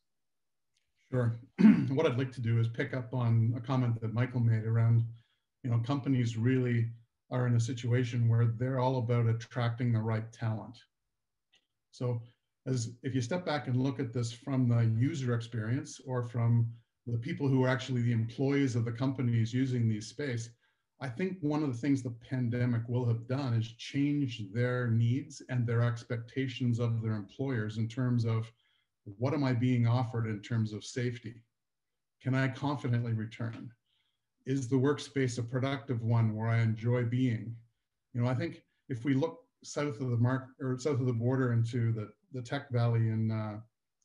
Sure. What I'd like to do is pick up on a comment that Michael made around, you know, companies really are in a situation where they're all about attracting the right talent. So if you step back and look at this from the user experience or from the people who are actually the employees of the companies using these space, I think one of the things the pandemic will have done is change their needs and their expectations of their employers in terms of, what am I being offered in terms of safety? Can I confidently return? Is the workspace a productive one where I enjoy being? You know, I think if we look south of the south of the border into the tech valley in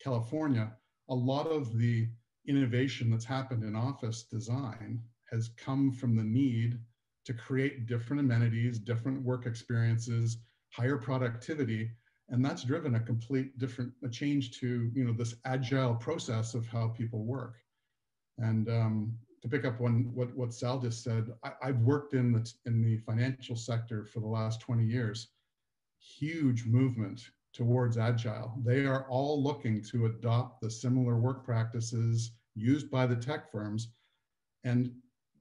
California, a lot of the innovation that's happened in office design has come from the need to create different amenities, different work experiences, higher productivity, and that's driven a change to, you know, this agile process of how people work. And to pick up on what Sal just said, I've worked in the financial sector for the last 20 years. Huge movement towards agile. They are all looking to adopt the similar work practices used by the tech firms, and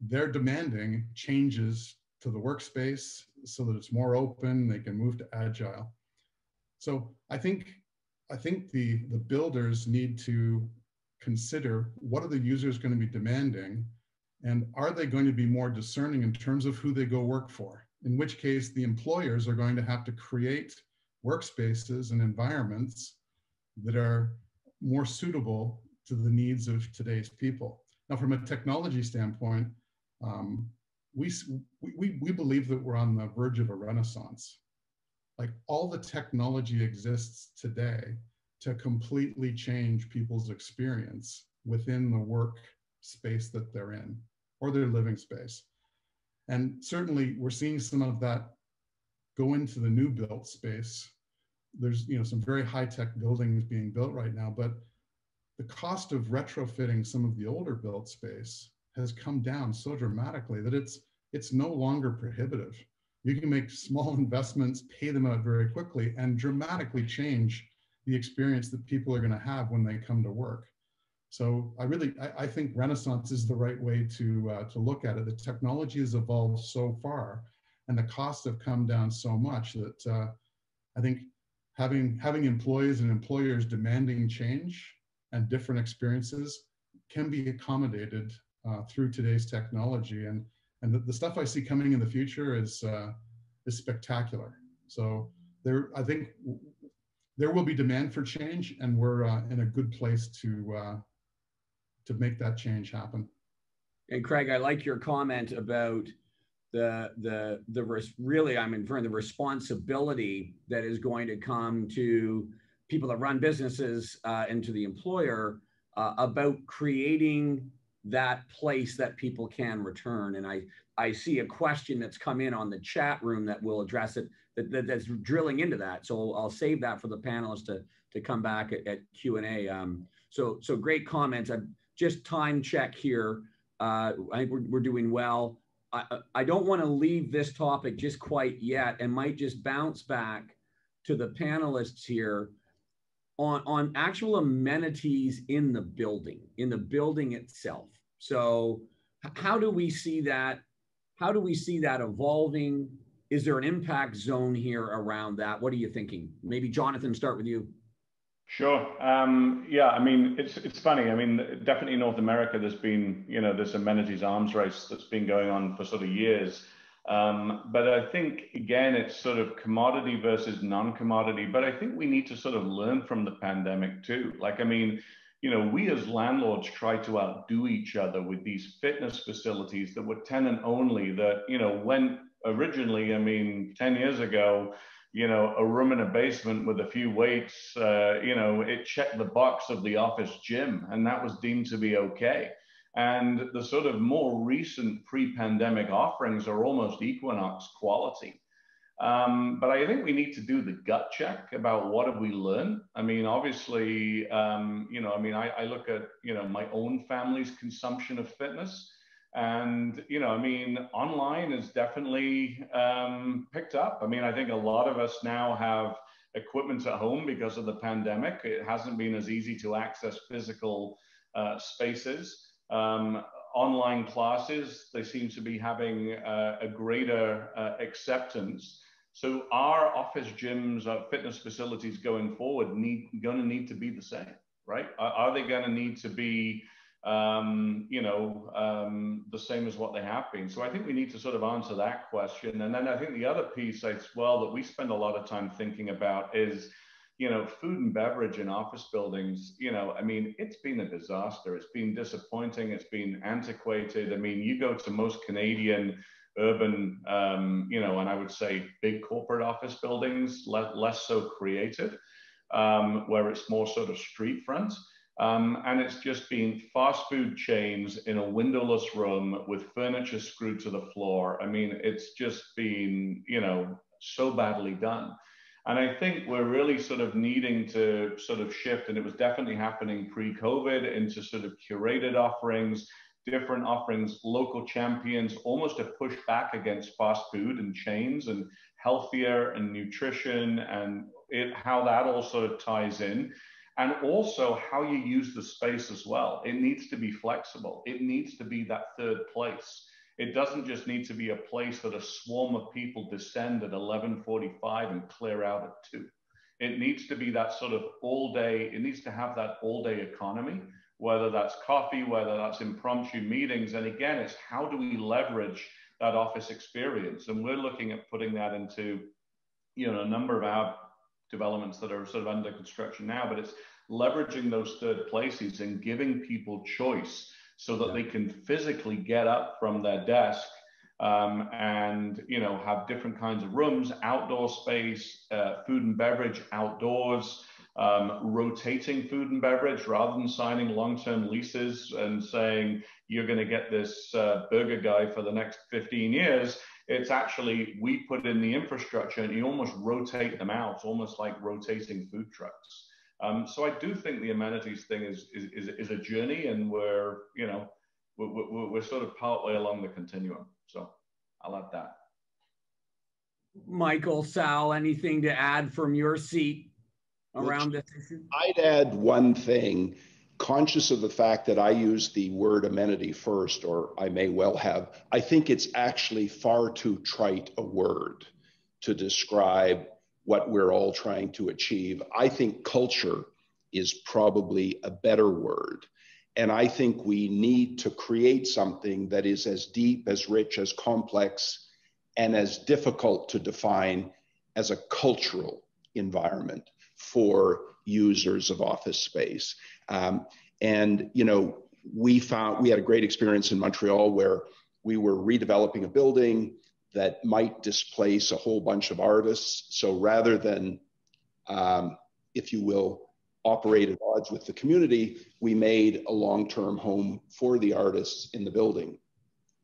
they're demanding changes to the workspace so that it's more open, they can move to agile. So I think the builders need to consider, what are the users going to be demanding, and are they going to be more discerning in terms of who they go work for? In which case, the employers are going to have to create workspaces and environments that are more suitable to the needs of today's people. Now, from a technology standpoint, we believe that we're on the verge of a renaissance. Like, all the technology exists today to completely change people's experience within the work space that they're in, or their living space. And certainly we're seeing some of that go into the new built space. There's, you know, some very high-tech buildings being built right now, but the cost of retrofitting some of the older built space has come down so dramatically that it's no longer prohibitive. You can make small investments, pay them out very quickly, and dramatically change the experience that people are going to have when they come to work. So I think Renaissance is the right way to look at it. The technology has evolved so far, and the costs have come down so much that I think having employees and employers demanding change and different experiences can be accommodated through today's technology. And the stuff I see coming in the future is spectacular. So I think there will be demand for change, and we're in a good place to make that change happen. And Craig, I like your comment about really, I'm inferring the responsibility that is going to come to people that run businesses and to the employer about creating that place that people can return. And I see a question that's come in on the chat room that will address it, that's drilling into that. So I'll save that for the panelists to come back at Q&A. So great comments. Just time check here. I think we're doing well. I don't want to leave this topic just quite yet, and might just bounce back to the panelists here on actual amenities in the building itself. So how do we see that? How do we see that evolving? Is there an impact zone here around that? What are you thinking? Maybe Jonathan, start with you. Sure. Yeah, I mean, it's funny. I mean, definitely in North America, there's been, you know, this amenities arms race that's been going on for sort of years. But I think, again, it's sort of commodity versus non-commodity. But I think we need to sort of learn from the pandemic too. Like, I mean, you know, we as landlords try to outdo each other with these fitness facilities that were tenant only, that, you know, when originally, I mean, 10 years ago, you know, a room in a basement with a few weights, you know, it checked the box of the office gym, and that was deemed to be okay. And the sort of more recent pre-pandemic offerings are almost Equinox quality. But I think we need to do the gut check about what have we learned. I mean, obviously, you know, I mean, I look at, you know, my own family's consumption of fitness. And, you know, I mean, online is definitely picked up. I mean, I think a lot of us now have equipment at home because of the pandemic. It hasn't been as easy to access physical spaces. Online classes, they seem to be having a greater acceptance. So our office gyms, our fitness facilities going forward going to need to be the same, right? Are they going to need to be you know, the same as what they have been? So I think we need to sort of answer that question. And then I think the other piece as well that we spend a lot of time thinking about is, you know, food and beverage in office buildings. You know, I mean, it's been a disaster. It's been disappointing. It's been antiquated. I mean, you go to most Canadian urban, you know, and I would say big corporate office buildings, less so creative, where it's more sort of street front. And it's just been fast food chains in a windowless room with furniture screwed to the floor. I mean, it's just been, you know, so badly done. And I think we're really sort of needing to sort of shift, and it was definitely happening pre-COVID, into sort of curated offerings, different offerings, local champions, almost a push back against fast food and chains, and healthier and nutrition, and how that also ties in. And also how you use the space as well. It needs to be flexible. It needs to be that third place. It doesn't just need to be a place that a swarm of people descend at 11:45 and clear out at 2. It needs to be that sort of all day, it needs to have that all day economy, whether that's coffee, whether that's impromptu meetings. And again, it's how do we leverage that office experience? And we're looking at putting that into, you know, a number of our developments that are sort of under construction now, but it's leveraging those third places and giving people choice so that they can physically get up from their desk and, you know, have different kinds of rooms, outdoor space, food and beverage outdoors, rotating food and beverage rather than signing long-term leases and saying, you're going to get this burger guy for the next 15 years. It's actually, we put in the infrastructure and you almost rotate them out, almost like rotating food trucks. So I do think the amenities thing is a journey, and we're, you know, we're sort of partway along the continuum. So I'll add that. Michael, Sal, anything to add from your seat around this issue? I'd add one thing. Conscious of the fact that I use the word amenity first, or I may well have, I think it's actually far too trite a word to describe what we're all trying to achieve. I think culture is probably a better word. And I think we need to create something that is as deep, as rich, as complex, and as difficult to define as a cultural environment for users of office space. And, you know, we had a great experience in Montreal where we were redeveloping a building that might displace a whole bunch of artists. So rather than, if you will, operate at odds with the community, we made a long-term home for the artists in the building.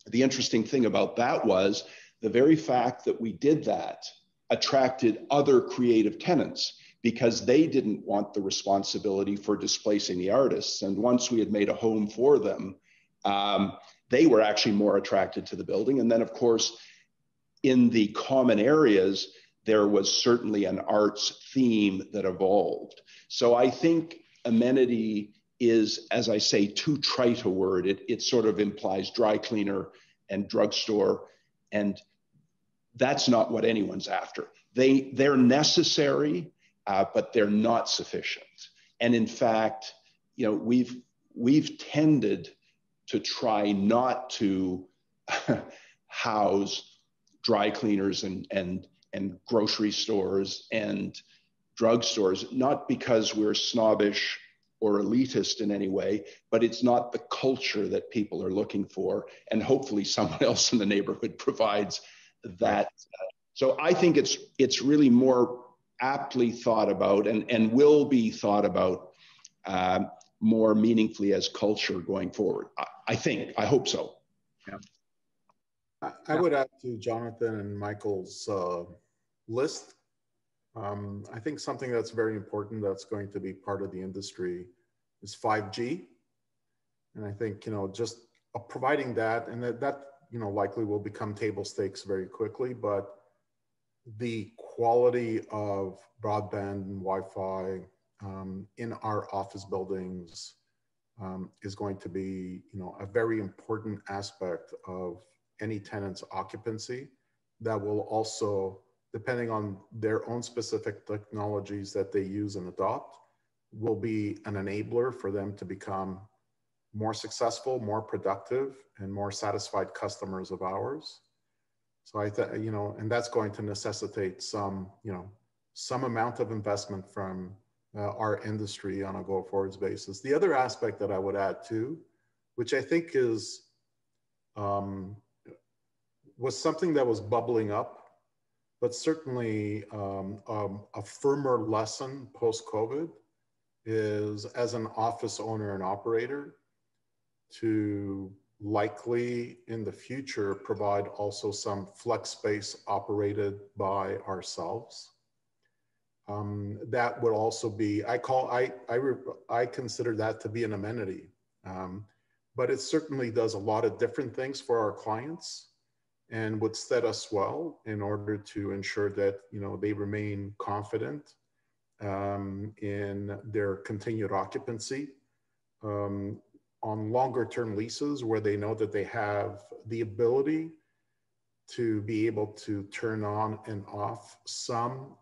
The interesting thing about that was the very fact that we did that attracted other creative tenants, because they didn't want the responsibility for displacing the artists. And once we had made a home for them, they were actually more attracted to the building. And then, of course, in the common areas, there was certainly an arts theme that evolved. So I think amenity is, as I say, too trite a word. It sort of implies dry cleaner and drugstore, and that's not what anyone's after. They're necessary, but they're not sufficient. And in fact, you know, we've tended to try not to house dry cleaners and grocery stores and drugstores, not because we're snobbish or elitist in any way, but it's not the culture that people are looking for. And hopefully someone else in the neighborhood provides that. So I think it's really more aptly thought about and will be thought about more meaningfully as culture going forward. I hope so. Yeah. I would add to Jonathan and Michael's list. I think something that's very important that's going to be part of the industry is 5G. And I think, you know, just providing that, and that, you know, likely will become table stakes very quickly, but the quality of broadband and Wi-Fi in our office buildings is going to be, you know, a very important aspect of any tenant's occupancy that will also, depending on their own specific technologies that they use and adopt, will be an enabler for them to become more successful, more productive, and more satisfied customers of ours. So you know, and that's going to necessitate some, you know, some amount of investment from our industry on a go-forwards basis. The other aspect that I would add too, which I think is, was something that was bubbling up, but certainly a firmer lesson post-COVID, is as an office owner and operator to likely in the future provide also some flex space operated by ourselves. That would also be, I consider that to be an amenity, but it certainly does a lot of different things for our clients and would set us well in order to ensure that, you know, they remain confident in their continued occupancy, on longer term leases where they know that they have the ability to be able to turn on and off some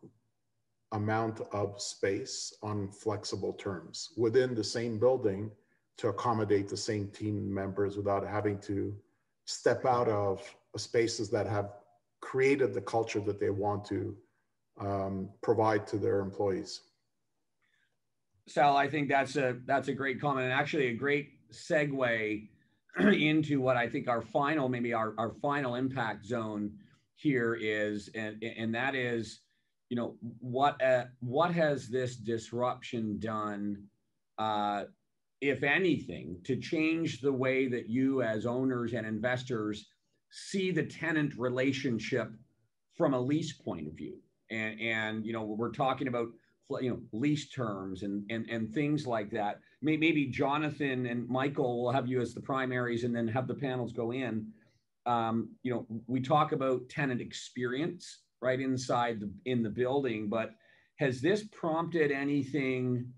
amount of space on flexible terms within the same building to accommodate the same team members without having to step out of spaces that have created the culture that they want to provide to their employees. Sal, I think that's a great comment, and actually a great segue into what I think our final impact zone here is, and that is, you know, what has this disruption done if anything, to change the way that you as owners and investors see the tenant relationship from a lease point of view. And you know, we're talking about, you know, lease terms and things like that. Maybe Jonathan and Michael will have you as the primaries and then have the panels go in. You know, we talk about tenant experience right inside in the building, but has this prompted anything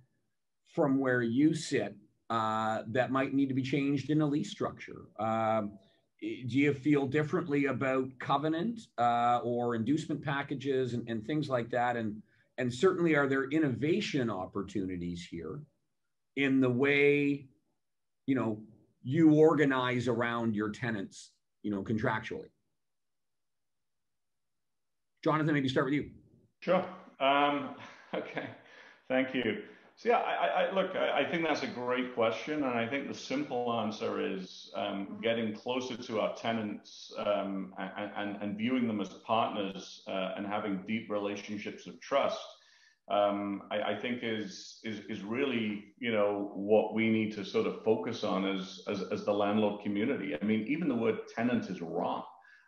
from where you sit that might need to be changed in a lease structure? Do you feel differently about covenant or inducement packages and things like that? And certainly, are there innovation opportunities here in the way, you know, you organize around your tenants, you know, contractually? Jonathan, maybe start with you. Sure. Okay. Thank you. So yeah, I think that's a great question, and I think the simple answer is getting closer to our tenants and viewing them as partners and having deep relationships of trust. I think is really, you know, what we need to sort of focus on as the landlord community. I mean, even the word tenant is wrong.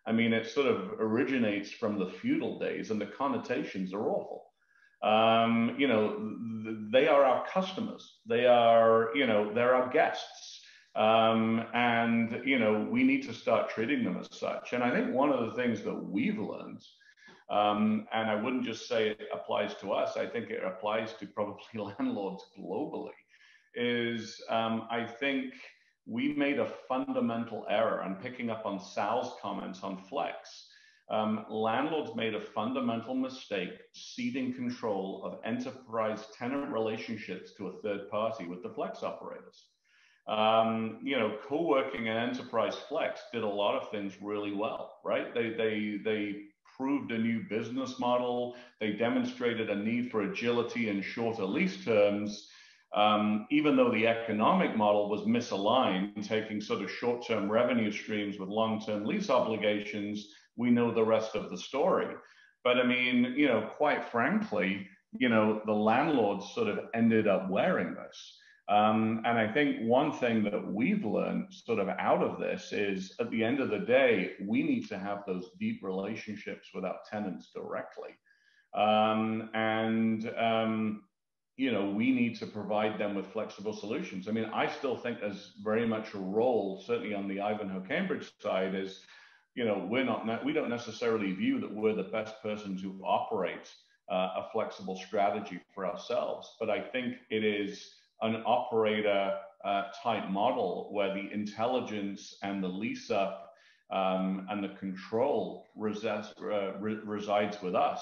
I mean, it sort of originates from the feudal days, and the connotations are awful. You know, they are our customers. They are, you know, they're our guests. And, you know, we need to start treating them as such. And I think one of the things that we've learned, and I wouldn't just say it applies to us, I think it applies to probably landlords globally, is I think we made a fundamental error, and picking up on Sal's comments on flex. Landlords made a fundamental mistake ceding control of enterprise tenant relationships to a third party with the flex operators. You know, co-working and enterprise flex did a lot of things really well, right? They proved a new business model. They demonstrated a need for agility and shorter lease terms, even though the economic model was misaligned, taking sort of short-term revenue streams with long-term lease obligations. We know the rest of the story. But I mean, you know, quite frankly, you know, the landlords sort of ended up wearing this. And I think one thing that we've learned sort of out of this is at the end of the day, we need to have those deep relationships with our tenants directly. You know, we need to provide them with flexible solutions. I mean, I still think there's very much a role, certainly on the Ivanhoe Cambridge side, is, you know, we don't necessarily view that we're the best persons who operate a flexible strategy for ourselves. But I think it is an operator type model where the intelligence and the lease up and the control resides with us,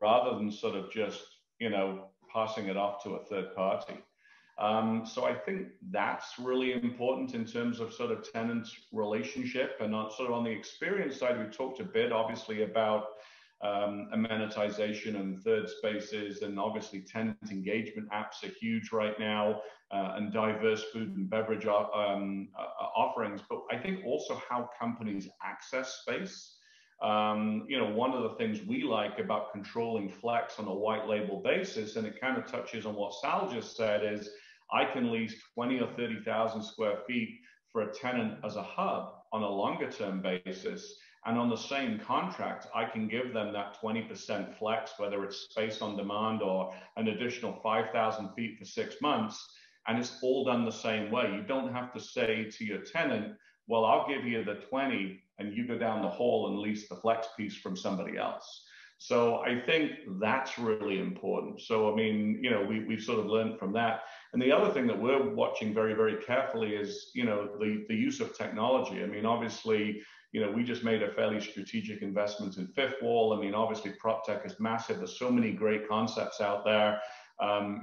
rather than sort of just, you know, passing it off to a third party. So I think that's really important in terms of sort of tenant relationship. And on, sort of on the experience side, we talked a bit, obviously, about amenitization and third spaces, and obviously tenant engagement apps are huge right now, and diverse food and beverage offerings. But I think also how companies access space. You know, one of the things we like about controlling flex on a white label basis, and it kind of touches on what Sal just said, is I can lease 20 or 30,000 square feet for a tenant as a hub on a longer term basis. And on the same contract, I can give them that 20% flex, whether it's space on demand or an additional 5,000 feet for 6 months. And it's all done the same way. You don't have to say to your tenant, well, I'll give you the 20 and you go down the hall and lease the flex piece from somebody else. So I think that's really important. So, I mean, you know, we've sort of learned from that. And the other thing that we're watching very, very carefully is, you know, the use of technology. I mean, obviously, you know, we just made a fairly strategic investment in Fifth Wall. I mean, obviously, prop tech is massive. There's so many great concepts out there.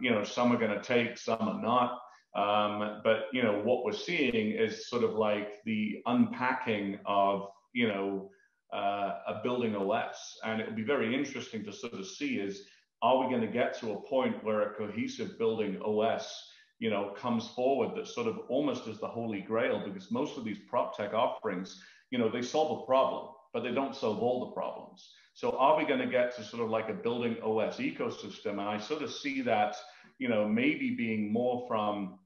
You know, some are going to take, some are not. But, you know, what we're seeing is sort of like the unpacking of, you know, a building OS. And it will be very interesting to sort of see is, are we going to get to a point where a cohesive building OS, you know, comes forward that sort of almost is the holy grail? Because most of these prop tech offerings, you know, they solve a problem, but they don't solve all the problems. So are we going to get to sort of like a building OS ecosystem? And I sort of see that, you know, maybe being more from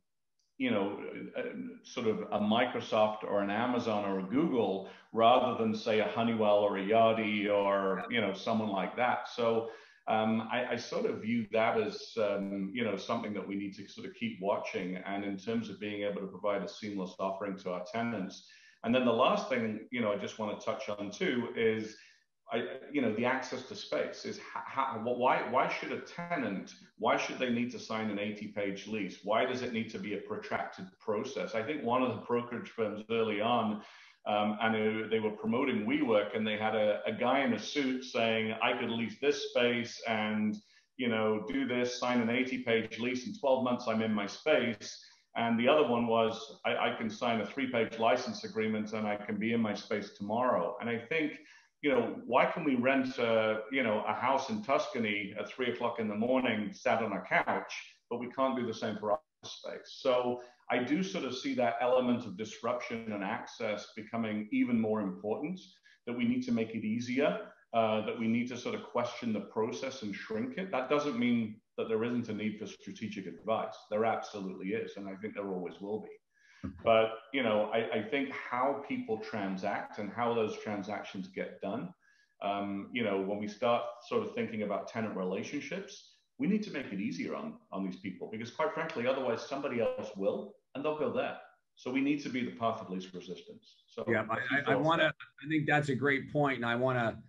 you know, sort of a Microsoft or an Amazon or a Google, rather than say a Honeywell or a Yardi or, you know, someone like that. So I sort of view that as, you know, something that we need to sort of keep watching. And in terms of being able to provide a seamless offering to our tenants. And then the last thing, you know, I just want to touch on too is, you know, the access to space is how, why should a tenant, why should they need to sign an 80-page lease? Why does it need to be a protracted process? I think one of the brokerage firms early on, and they were promoting WeWork, and they had a guy in a suit saying, I could lease this space and, you know, do this, sign an 80-page lease, in 12 months I'm in my space. And the other one was, I can sign a 3-page license agreement and I can be in my space tomorrow. And I think, you know, why can we rent a, you know, a house in Tuscany at 3 o'clock in the morning, sat on a couch, but we can't do the same for office space? So I do sort of see that element of disruption and access becoming even more important, that we need to make it easier, that we need to sort of question the process and shrink it. That doesn't mean that there isn't a need for strategic advice. There absolutely is, and I think there always will be. But, you know, I think how people transact and how those transactions get done, you know, when we start sort of thinking about tenant relationships, we need to make it easier on these people, because quite frankly, otherwise somebody else will, and they'll go there. So we need to be the path of least resistance. So yeah, I want to, I think that's a great point, and I want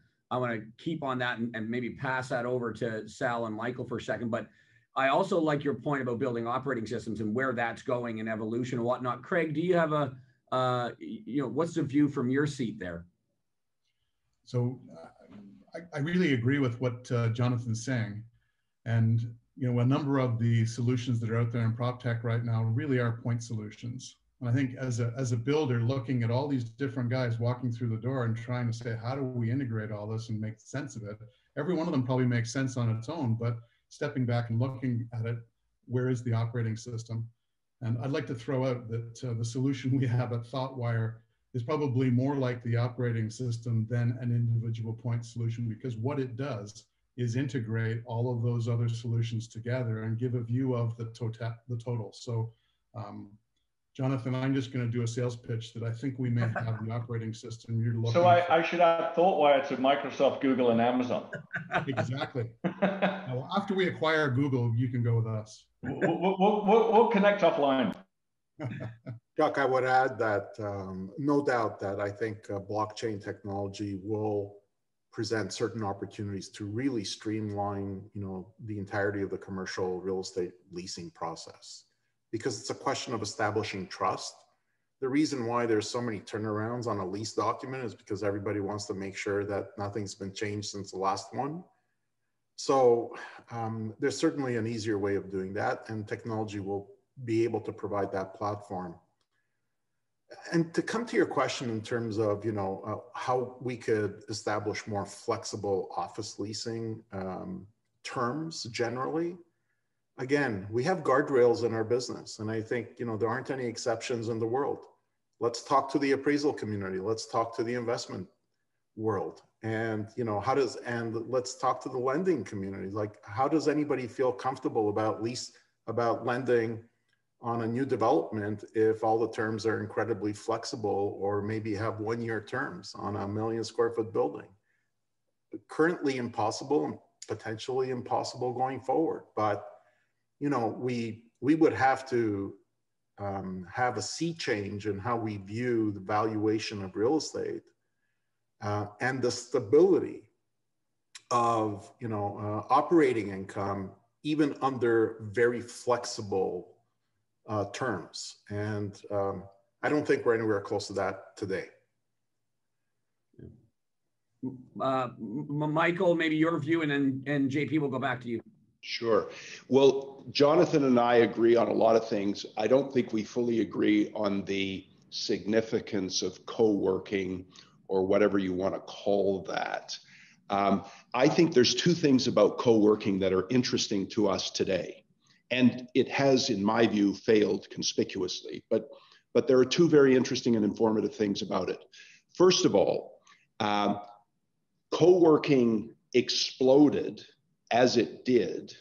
to keep on that and maybe pass that over to Sal and Michael for a second. But I also like your point about building operating systems and where that's going and evolution and whatnot. Craig, do you have a, you know, what's the view from your seat there? So I really agree with what Jonathan's saying. And, you know, a number of the solutions that are out there in PropTech right now really are point solutions. And I think as a builder, looking at all these different guys walking through the door and trying to say, how do we integrate all this and make sense of it? Every one of them probably makes sense on its own, but stepping back and looking at it, where is the operating system? And I'd like to throw out that the solution we have at ThoughtWire is probably more like the operating system than an individual point solution, because what it does is integrate all of those other solutions together and give a view of the total. So, Jonathan, I'm just going to do a sales pitch that I think we may have the operating system you're looking for. I should add ThoughtWire to Microsoft, Google, and Amazon. Exactly. Now, after we acquire Google, you can go with us. We'll connect offline. Chuck, I would add that no doubt that I think blockchain technology will present certain opportunities to really streamline, you know, the entirety of the commercial real estate leasing process, because it's a question of establishing trust. The reason why there's so many turnarounds on a lease document is because everybody wants to make sure that nothing's been changed since the last one. So there's certainly an easier way of doing that, and technology will be able to provide that platform. And to come to your question in terms of, you know, how we could establish more flexible office leasing terms generally, again, we have guardrails in our business, and I think, you know, there aren't any exceptions in the world. Let's talk to the appraisal community. Let's talk to the investment world, and, you know, and let's talk to the lending community. Like, how does anybody feel comfortable about lending on a new development if all the terms are incredibly flexible, or maybe have 1-year terms on a 1 million square foot building? Currently impossible, and potentially impossible going forward, but, you know, we would have to have a sea change in how we view the valuation of real estate and the stability of, you know, operating income, even under very flexible terms. And I don't think we're anywhere close to that today. Michael, maybe your view, and then JP will go back to you. Sure. Well, Jonathan and I agree on a lot of things. I don't think we fully agree on the significance of co-working, or whatever you want to call that. I think there's two things about co-working that are interesting to us today, and it has, in my view, failed conspicuously. But there are two very interesting and informative things about it. First of all, co-working exploded as it did,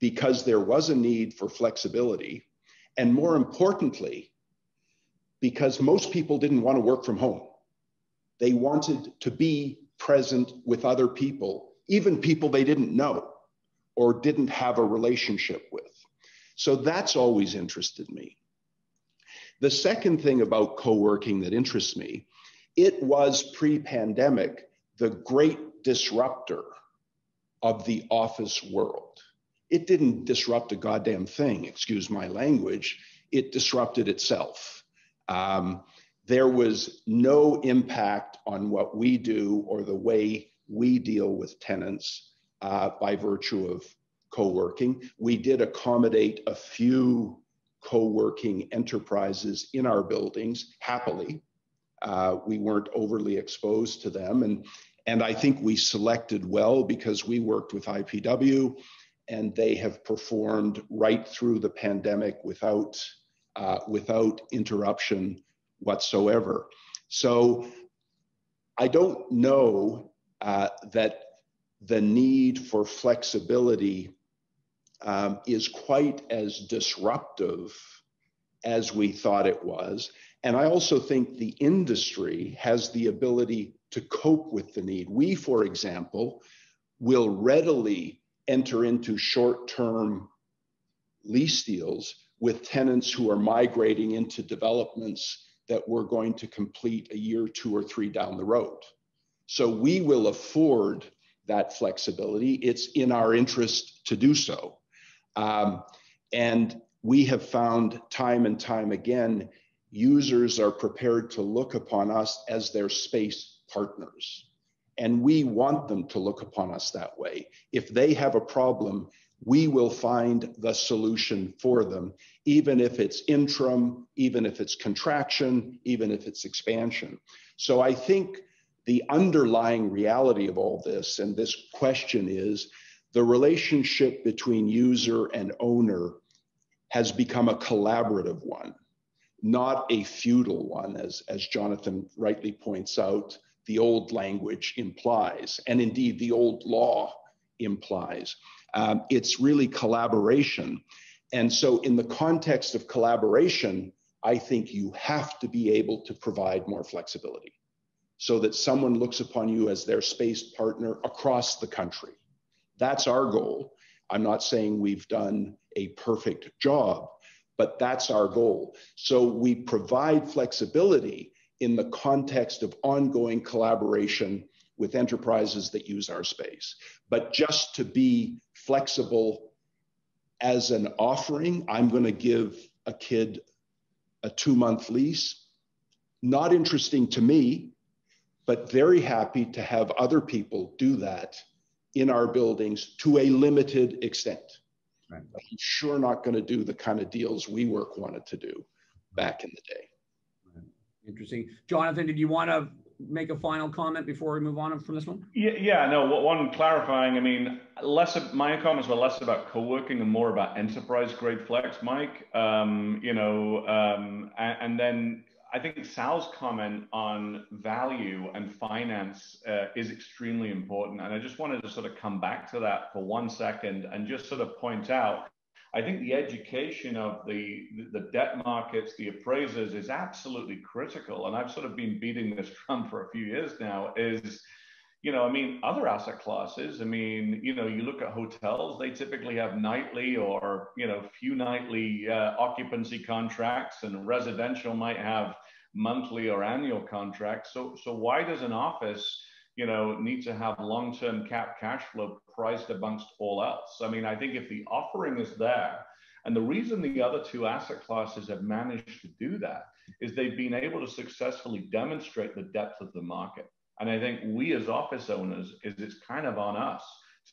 because there was a need for flexibility, And more importantly, because most people didn't want to work from home. They wanted to be present with other people, even people they didn't know or didn't have a relationship with. So that's always interested me. The second thing about co-working that interests me, it was pre-pandemic, the great disruptor of the office world. It didn't disrupt a goddamn thing, excuse my language. It disrupted itself. There was no impact on what we do or the way we deal with tenants by virtue of co-working. We did accommodate a few co-working enterprises in our buildings, happily. We weren't overly exposed to them. And I think we selected well because we worked with IPW and they have performed right through the pandemic without interruption whatsoever. So I don't know that the need for flexibility is quite as disruptive as we thought it was. And I also think the industry has the ability to cope with the need. We, for example, will readily enter into short-term lease deals with tenants who are migrating into developments that we're going to complete a year, 2 or 3 down the road. So we will afford that flexibility. It's in our interest to do so. And we have found time and time again, users are prepared to look upon us as their space partners. And we want them to look upon us that way. If they have a problem, we will find the solution for them, even if it's interim, even if it's contraction, even if it's expansion. So I think the underlying reality of all this, and this question is, the relationship between user and owner has become a collaborative one, not a feudal one, as Jonathan rightly points out, the old language implies, and indeed the old law implies. It's really collaboration. And so in the context of collaboration, I think you have to be able to provide more flexibility, so that someone looks upon you as their space partner across the country. That's our goal. I'm not saying we've done a perfect job, but that's our goal. So we provide flexibility in the context of ongoing collaboration with enterprises that use our space. But just to be flexible as an offering, I'm going to give a kid a 2-month lease, not interesting to me, but very happy to have other people do that in our buildings to a limited extent. Right. I'm sure not going to do the kind of deals WeWork wanted to do back in the day. Right. Interesting. Jonathan, did you want to make a final comment before we move on from this one? No, one clarifying, I mean, my comments were less about co-working and more about enterprise-grade flex, Mike. And then I think Sal's comment on value and finance is extremely important. And I just wanted to sort of come back to that for 1 second and just sort of point out, I think the education of the debt markets, the appraisers is absolutely critical. And I've sort of been beating this drum for a few years now is, other asset classes, you look at hotels, they typically have nightly or, few nightly occupancy contracts, and residential might have monthly or annual contracts. So why does an office, need to have long-term cash flow priced amongst all else? I think if the offering is there, and the reason the other 2 asset classes have managed to do that is they've been able to successfully demonstrate the depth of the market. And I think we as office owners, it's kind of on us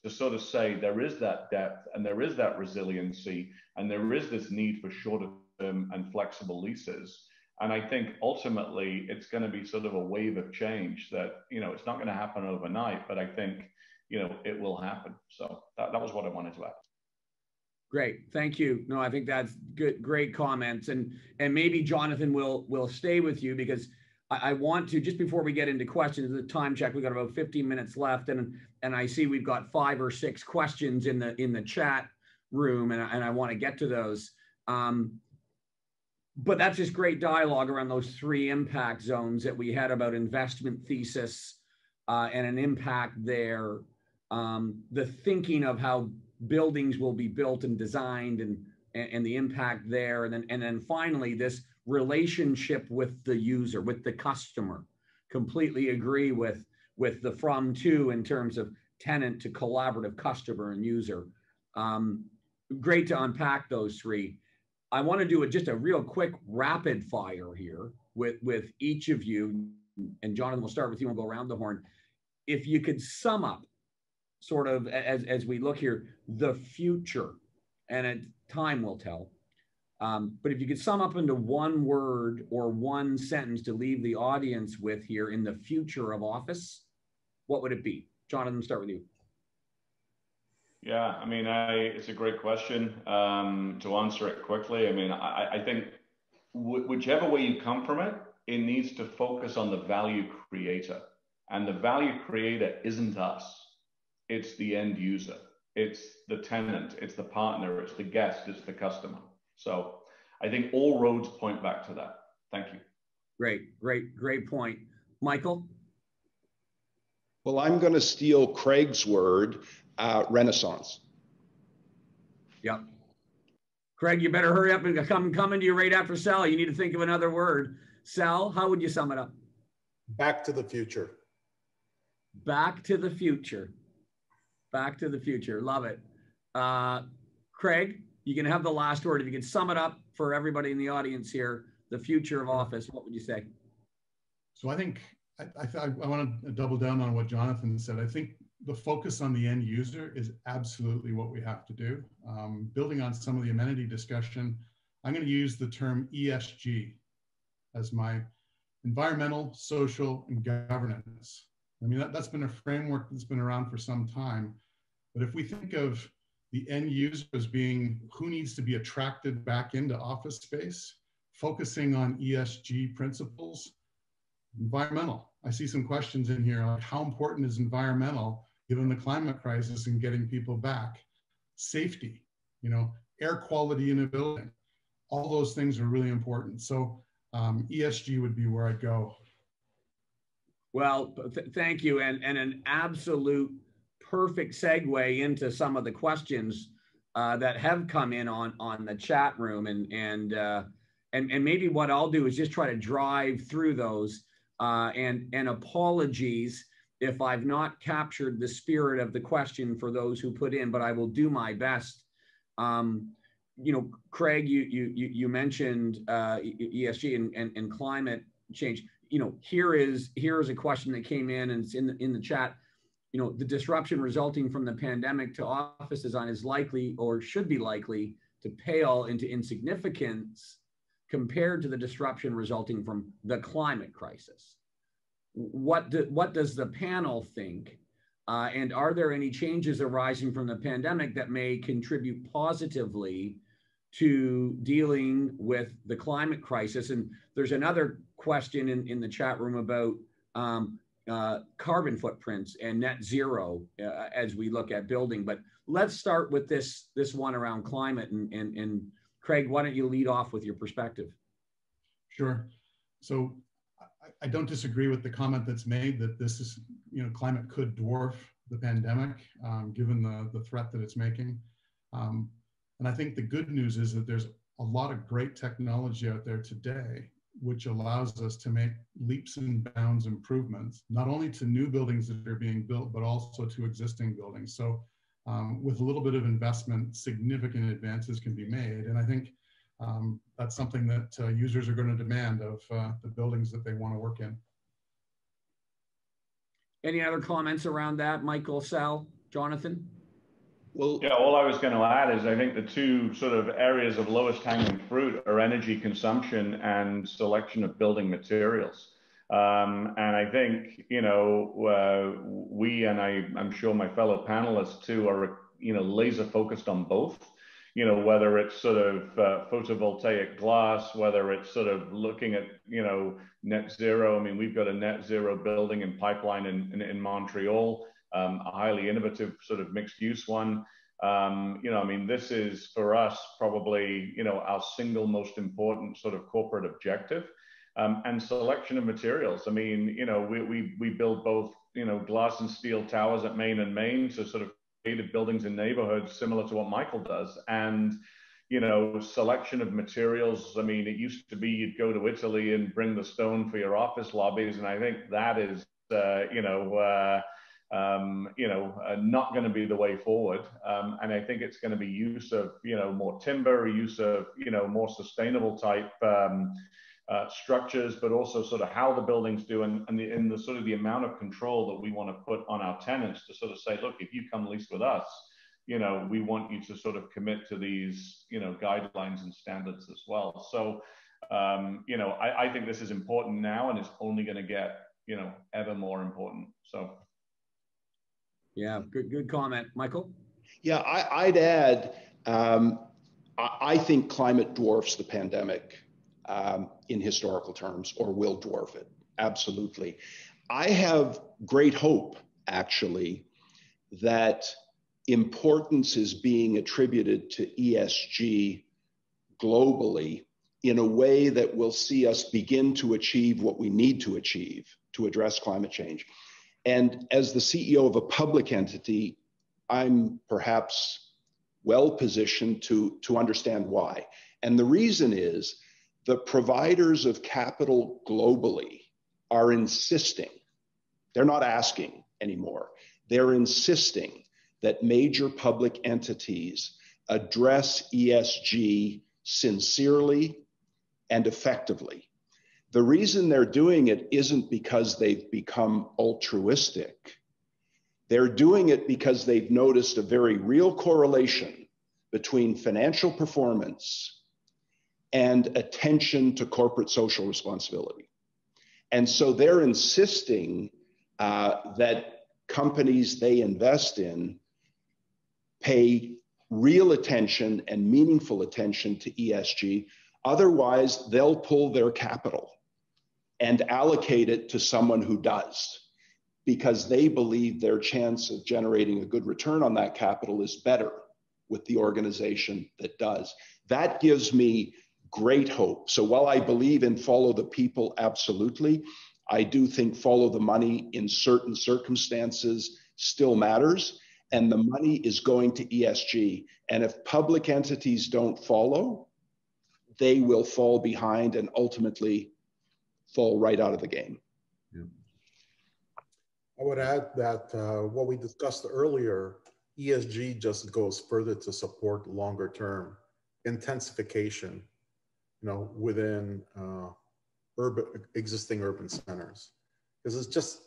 to sort of say there is that depth and there is that resiliency and there is this need for shorter term and flexible leases. And I think ultimately it's going to be sort of a wave of change that, it's not going to happen overnight, but I think, it will happen. So that was what I wanted to add. Great, thank you. No, I think that's good, great comments. And maybe Jonathan will stay with you because I want to, just before we get into questions, the time check, we've got about 15 minutes left, and I see we've got 5 or 6 questions in the chat room, and I want to get to those. But that's just great dialogue around those three impact zones that we had about investment thesis and an impact there. The thinking of how buildings will be built and designed and the impact there. And then finally, this relationship with the user, with the customer. Completely agree with the from to in terms of tenant to collaborative customer and user. Great to unpack those three. I want to do just a real quick rapid fire here with each of you. And Jonathan, we'll start with you and we'll go around the horn. If you could sum up sort of as we look here, the future, and time will tell. But if you could sum up into one word or one sentence to leave the audience with here in the future of office, what would it be? Jonathan, start with you. Yeah, I mean, it's a great question. To answer it quickly, I mean, I think whichever way you come from it, it needs to focus on the value creator. And the value creator isn't us. It's the end user. It's the tenant. It's the partner. It's the guest. It's the customer. So I think all roads point back to that. Thank you. Great, great, great point. Michael? Well, I'm going to steal Craig's word, Renaissance. Yeah. Craig, you better hurry up and come coming to you right after Sal. You need to think of another word. Sal, how would you sum it up? Back to the future. Back to the future. Back to the future. Love it. Craig? You can have the last word. If you can sum it up for everybody in the audience here, the future of office, what would you say? So I think, I want to double down on what Jonathan said. I think the focus on the end user is absolutely what we have to do. Building on some of the amenity discussion, I'm going to use the term ESG as my environmental, social, and governance. I mean, that's been a framework that's been around for some time. But if we think of the end user as being who needs to be attracted back into office space, focusing on ESG principles, environmental. I see some questions in here, like how important is environmental given the climate crisis and getting people back? Safety, you know, air quality in a building. All those things are really important. So ESG would be where I'd go. Well, thank you, and an absolute perfect segue into some of the questions that have come in on the chat room, and maybe what I'll do is just try to drive through those. And apologies if I've not captured the spirit of the question for those who put in, but I will do my best. You know, Craig, you mentioned ESG and climate change. You know, here is a question that came in, and it's in the chat. You know, the disruption resulting from the pandemic to office design is likely or should be likely to pale into insignificance compared to the disruption resulting from the climate crisis. What does the panel think? And are there any changes arising from the pandemic that may contribute positively to dealing with the climate crisis? And there's another question in the chat room about carbon footprints and net zero as we look at building. But let's start with this one around climate. And Craig, why don't you lead off with your perspective? Sure. So I don't disagree with the comment that's made that this is, you know, climate could dwarf the pandemic given the threat that it's making. And I think the good news is that there's a lot of great technology out there today which allows us to make leaps and bounds improvements, not only to new buildings that are being built, but also to existing buildings. So with a little bit of investment, significant advances can be made. And I think that's something that users are going to demand of the buildings that they want to work in. Any other comments around that, Michael, Sal, Jonathan? Well, yeah, all I was going to add is I think the two sort of areas of lowest hanging fruit are energy consumption and selection of building materials. And I think, you know, we and I'm sure my fellow panelists too are, you know, laser focused on both, you know, whether it's sort of photovoltaic glass, whether it's sort of looking at, you know, net zero. I mean, we've got a net zero building and pipeline in Montreal. A highly innovative sort of mixed use one. I mean, this is for us probably, our single most important sort of corporate objective. And selection of materials. I mean, we build both, glass and steel towers at Main and Main to sort of creative buildings in neighborhoods similar to what Michael does. And, selection of materials. I mean, it used to be you'd go to Italy and bring the stone for your office lobbies. And I think that is, not going to be the way forward. And I think it's going to be use of, more timber, use of, more sustainable type structures, but also sort of how the buildings do and the sort of the amount of control that we want to put on our tenants to sort of say, look, if you come lease with us, we want you to sort of commit to these, guidelines and standards as well. So, I think this is important now, and it's only going to get, ever more important. So. Yeah, good comment, Michael. Yeah, I'd add, I think climate dwarfs the pandemic. In historical terms, or will dwarf it, absolutely. I have great hope, actually, that importance is being attributed to ESG globally in a way that will see us begin to achieve what we need to achieve to address climate change. And as the CEO of a public entity, I'm perhaps well positioned to understand why. And the reason is, the providers of capital globally are insisting, they're not asking anymore, they're insisting that major public entities address ESG sincerely and effectively. The reason they're doing it isn't because they've become altruistic. They're doing it because they've noticed a very real correlation between financial performance and attention to corporate social responsibility. And so they're insisting that companies they invest in pay real attention and meaningful attention to ESG. Otherwise, they'll pull their capital and allocate it to someone who does, because they believe their chance of generating a good return on that capital is better with the organization that does. That gives me great hope. So while I believe in follow the people, absolutely, I do think follow the money in certain circumstances still matters, and the money is going to ESG. And if public entities don't follow, they will fall behind and ultimately fall right out of the game. Yeah. I would add that what we discussed earlier, ESG just goes further to support longer term intensification within existing urban centers. Because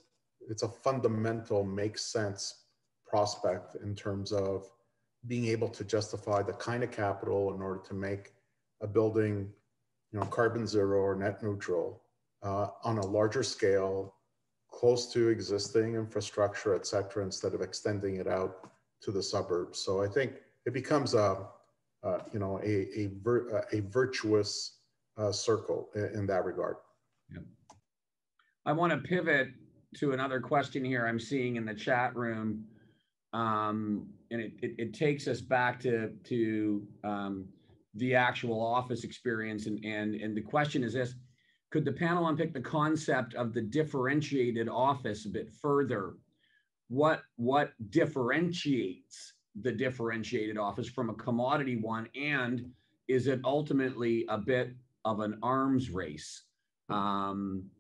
it's a fundamental make sense prospect in terms of being able to justify the kind of capital in order to make a building, carbon zero or net neutral on a larger scale, close to existing infrastructure, et cetera, instead of extending it out to the suburbs. So I think it becomes a virtuous circle in that regard. Yeah. I want to pivot to another question here I'm seeing in the chat room, and it takes us back to the actual office experience, and the question is this: could the panel unpick the concept of the differentiated office a bit further? What differentiates the differentiated office from a commodity one, and is it ultimately a bit of an arms race? Jonathan,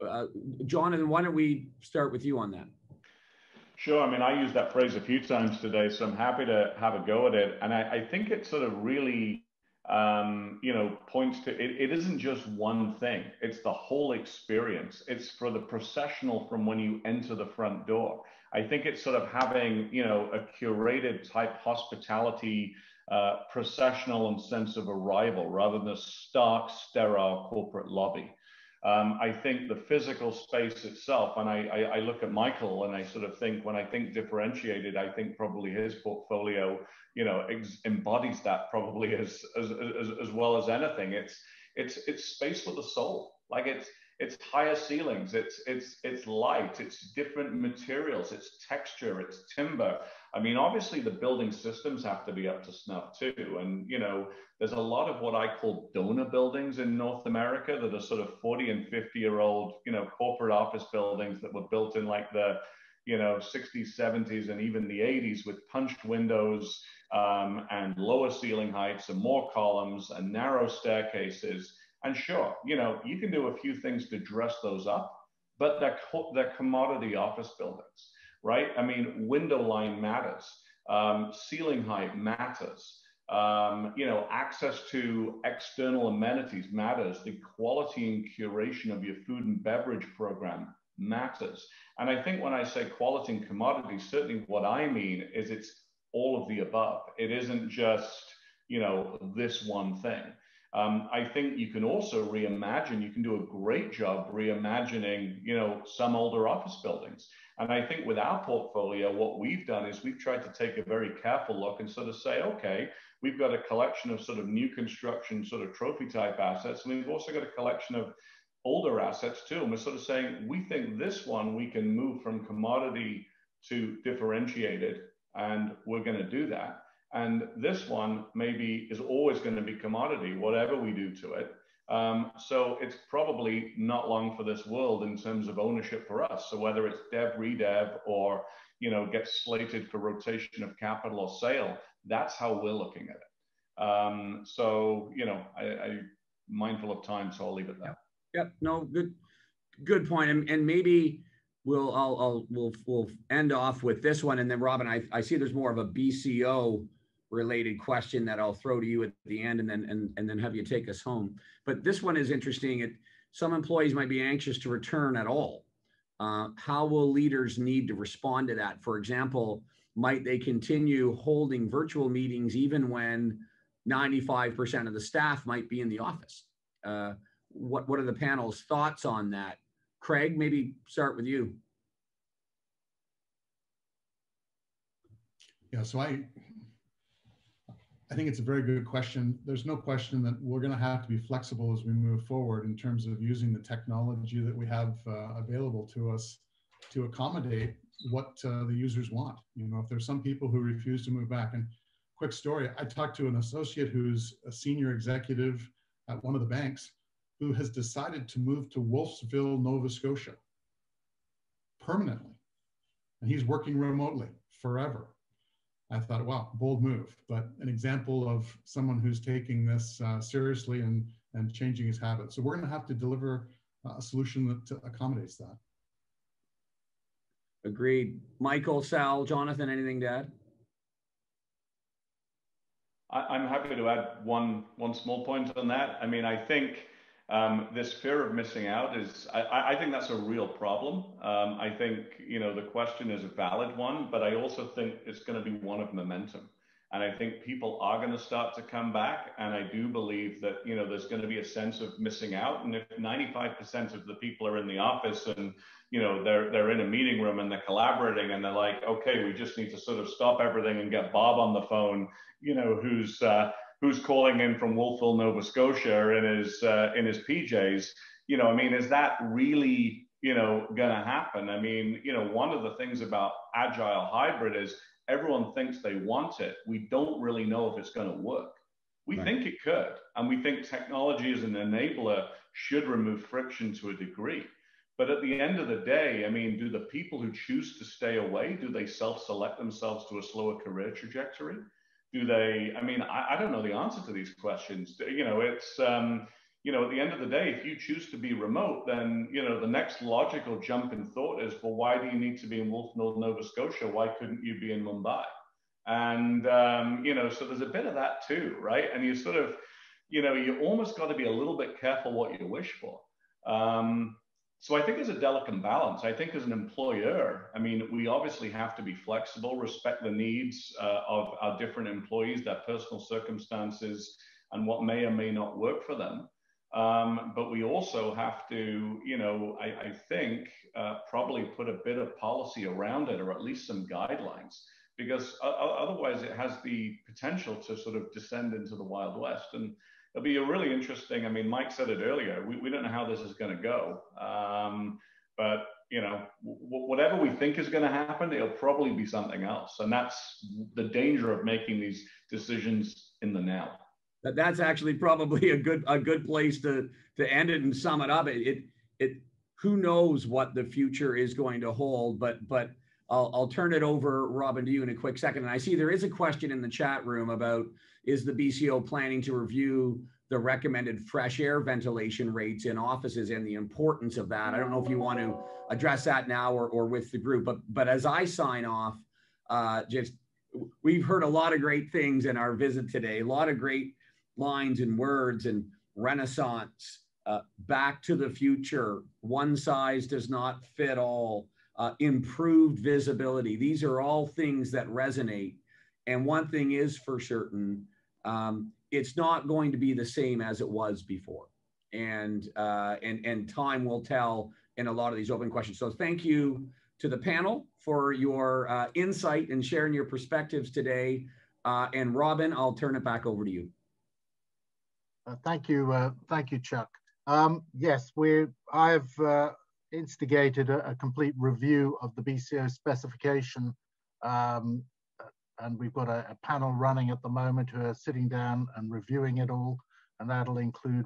why don't we start with you on that? Sure. I mean, I used that phrase a few times today, so I'm happy to have a go at it. And I think it sort of really, points to, it isn't just one thing. It's the whole experience. It's for the processional from when you enter the front door. I think it's sort of having, a curated type hospitality processional and sense of arrival rather than a stark, sterile corporate lobby. I think the physical space itself, and I look at Michael and I sort of think, when I think differentiated, I think probably his portfolio, embodies that probably as well as anything. It's space for the soul. Like It's higher ceilings, it's light, it's different materials, it's texture, it's timber. I mean, obviously the building systems have to be up to snuff too. And, you know, there's a lot of what I call donor buildings in North America that are sort of 40 and 50-year-old, you know, corporate office buildings that were built in like the, you know, 60s, 70s, and even the 80s with punched windows and lower ceiling heights and more columns and narrow staircases. And sure, you know, you can do a few things to dress those up, but they're commodity office buildings, right? I mean, window line matters, ceiling height matters, you know, access to external amenities matters, the quality and curation of your food and beverage program matters. And I think when I say quality and commodity, certainly what I mean is it's all of the above. It isn't just, you know, this one thing. I think you can also reimagine, you can do a great job reimagining, you know, some older office buildings. And I think with our portfolio, what we've done is we've tried to take a very careful look and sort of say, okay, we've got a collection of sort of new construction, sort of trophy type assets. And we've also got a collection of older assets too. And we're sort of saying, we think this one, we can move from commodity to differentiated, and we're going to do that. And this one maybe is always going to be commodity, whatever we do to it. So it's probably not long for this world in terms of ownership for us. So whether it's dev, redev, or, you know, gets slated for rotation of capital or sale, that's how we're looking at it. So, you know, I'm mindful of time, so I'll leave it there. Yep. No, good point. And maybe we'll end off with this one. And then Robin, I see there's more of a BCO related question that I'll throw to you at the end, and then have you take us home. But this one is interesting. Some employees might be anxious to return at all. How will leaders need to respond to that? For example, might they continue holding virtual meetings even when 95% of the staff might be in the office? What are the panel's thoughts on that? Craig, maybe start with you. Yeah, so I think it's a very good question. There's no question that we're going to have to be flexible as we move forward in terms of using the technology that we have available to us to accommodate what the users want. You know, if there's some people who refuse to move back. And quick story, I talked to an associate who's a senior executive at one of the banks who has decided to move to Wolfsville, Nova Scotia permanently. And he's working remotely forever. I thought, wow, bold move, but an example of someone who's taking this seriously and changing his habits. So we're gonna have to deliver a solution that accommodates that. Agreed. Michael, Sal, Jonathan, anything to add? I'm happy to add one small point on that. I mean, I think, this fear of missing out is, I think that's a real problem. I think, you know, the question is a valid one, but I also think it's going to be one of momentum. And I think people are going to start to come back. And I do believe that, you know, there's going to be a sense of missing out. And if 95% of the people are in the office and, you know, they're in a meeting room and they're collaborating and they're like, okay, we just need to sort of stop everything and get Bob on the phone, you know, who's calling in from Wolfville, Nova Scotia in his PJs, you know, I mean, is that really, you know, going to happen? I mean, you know, one of the things about agile hybrid is everyone thinks they want it. We don't really know if it's going to work. We [S2] Right. [S1] Think it could. And we think technology as an enabler should remove friction to a degree. But at the end of the day, I mean, do the people who choose to stay away, do they self-select themselves to a slower career trajectory? Do they, I mean, I don't know the answer to these questions. You know, it's, you know, at the end of the day, if you choose to be remote, then, you know, the next logical jump in thought is, well, why do you need to be in Wolfville, Nova Scotia? Why couldn't you be in Mumbai? And, you know, so there's a bit of that too, right? And you sort of, you know, you almost got to be a little bit careful what you wish for. So I think there's a delicate balance. I think as an employer, I mean, we obviously have to be flexible, respect the needs of our different employees, their personal circumstances, and what may or may not work for them. But we also have to, you know, I think probably put a bit of policy around it, or at least some guidelines, because otherwise it has the potential to sort of descend into the Wild West. And it'll be a really interesting, I mean, Mike said it earlier, we don't know how this is going to go. But, you know, whatever we think is going to happen, it'll probably be something else. And that's the danger of making these decisions in the now. That's actually probably a good place to end it and sum it up. It who knows what the future is going to hold, but I'll turn it over, Robin, to you in a quick second. And I see there is a question in the chat room about, is the BCO planning to review the recommended fresh air ventilation rates in offices and the importance of that? I don't know if you want to address that now or with the group, but as I sign off, just we've heard a lot of great things in our visit today, a lot of great lines and words and renaissance, back to the future, one size does not fit all, improved visibility. These are all things that resonate. And one thing is for certain, it's not going to be the same as it was before. And time will tell in a lot of these open questions. So thank you to the panel for your insight and sharing your perspectives today. And Robin, I'll turn it back over to you. Thank you, Chuck. Yes, I've instigated a complete review of the BCO specification, and we've got a panel running at the moment who are sitting down and reviewing it all, and that'll include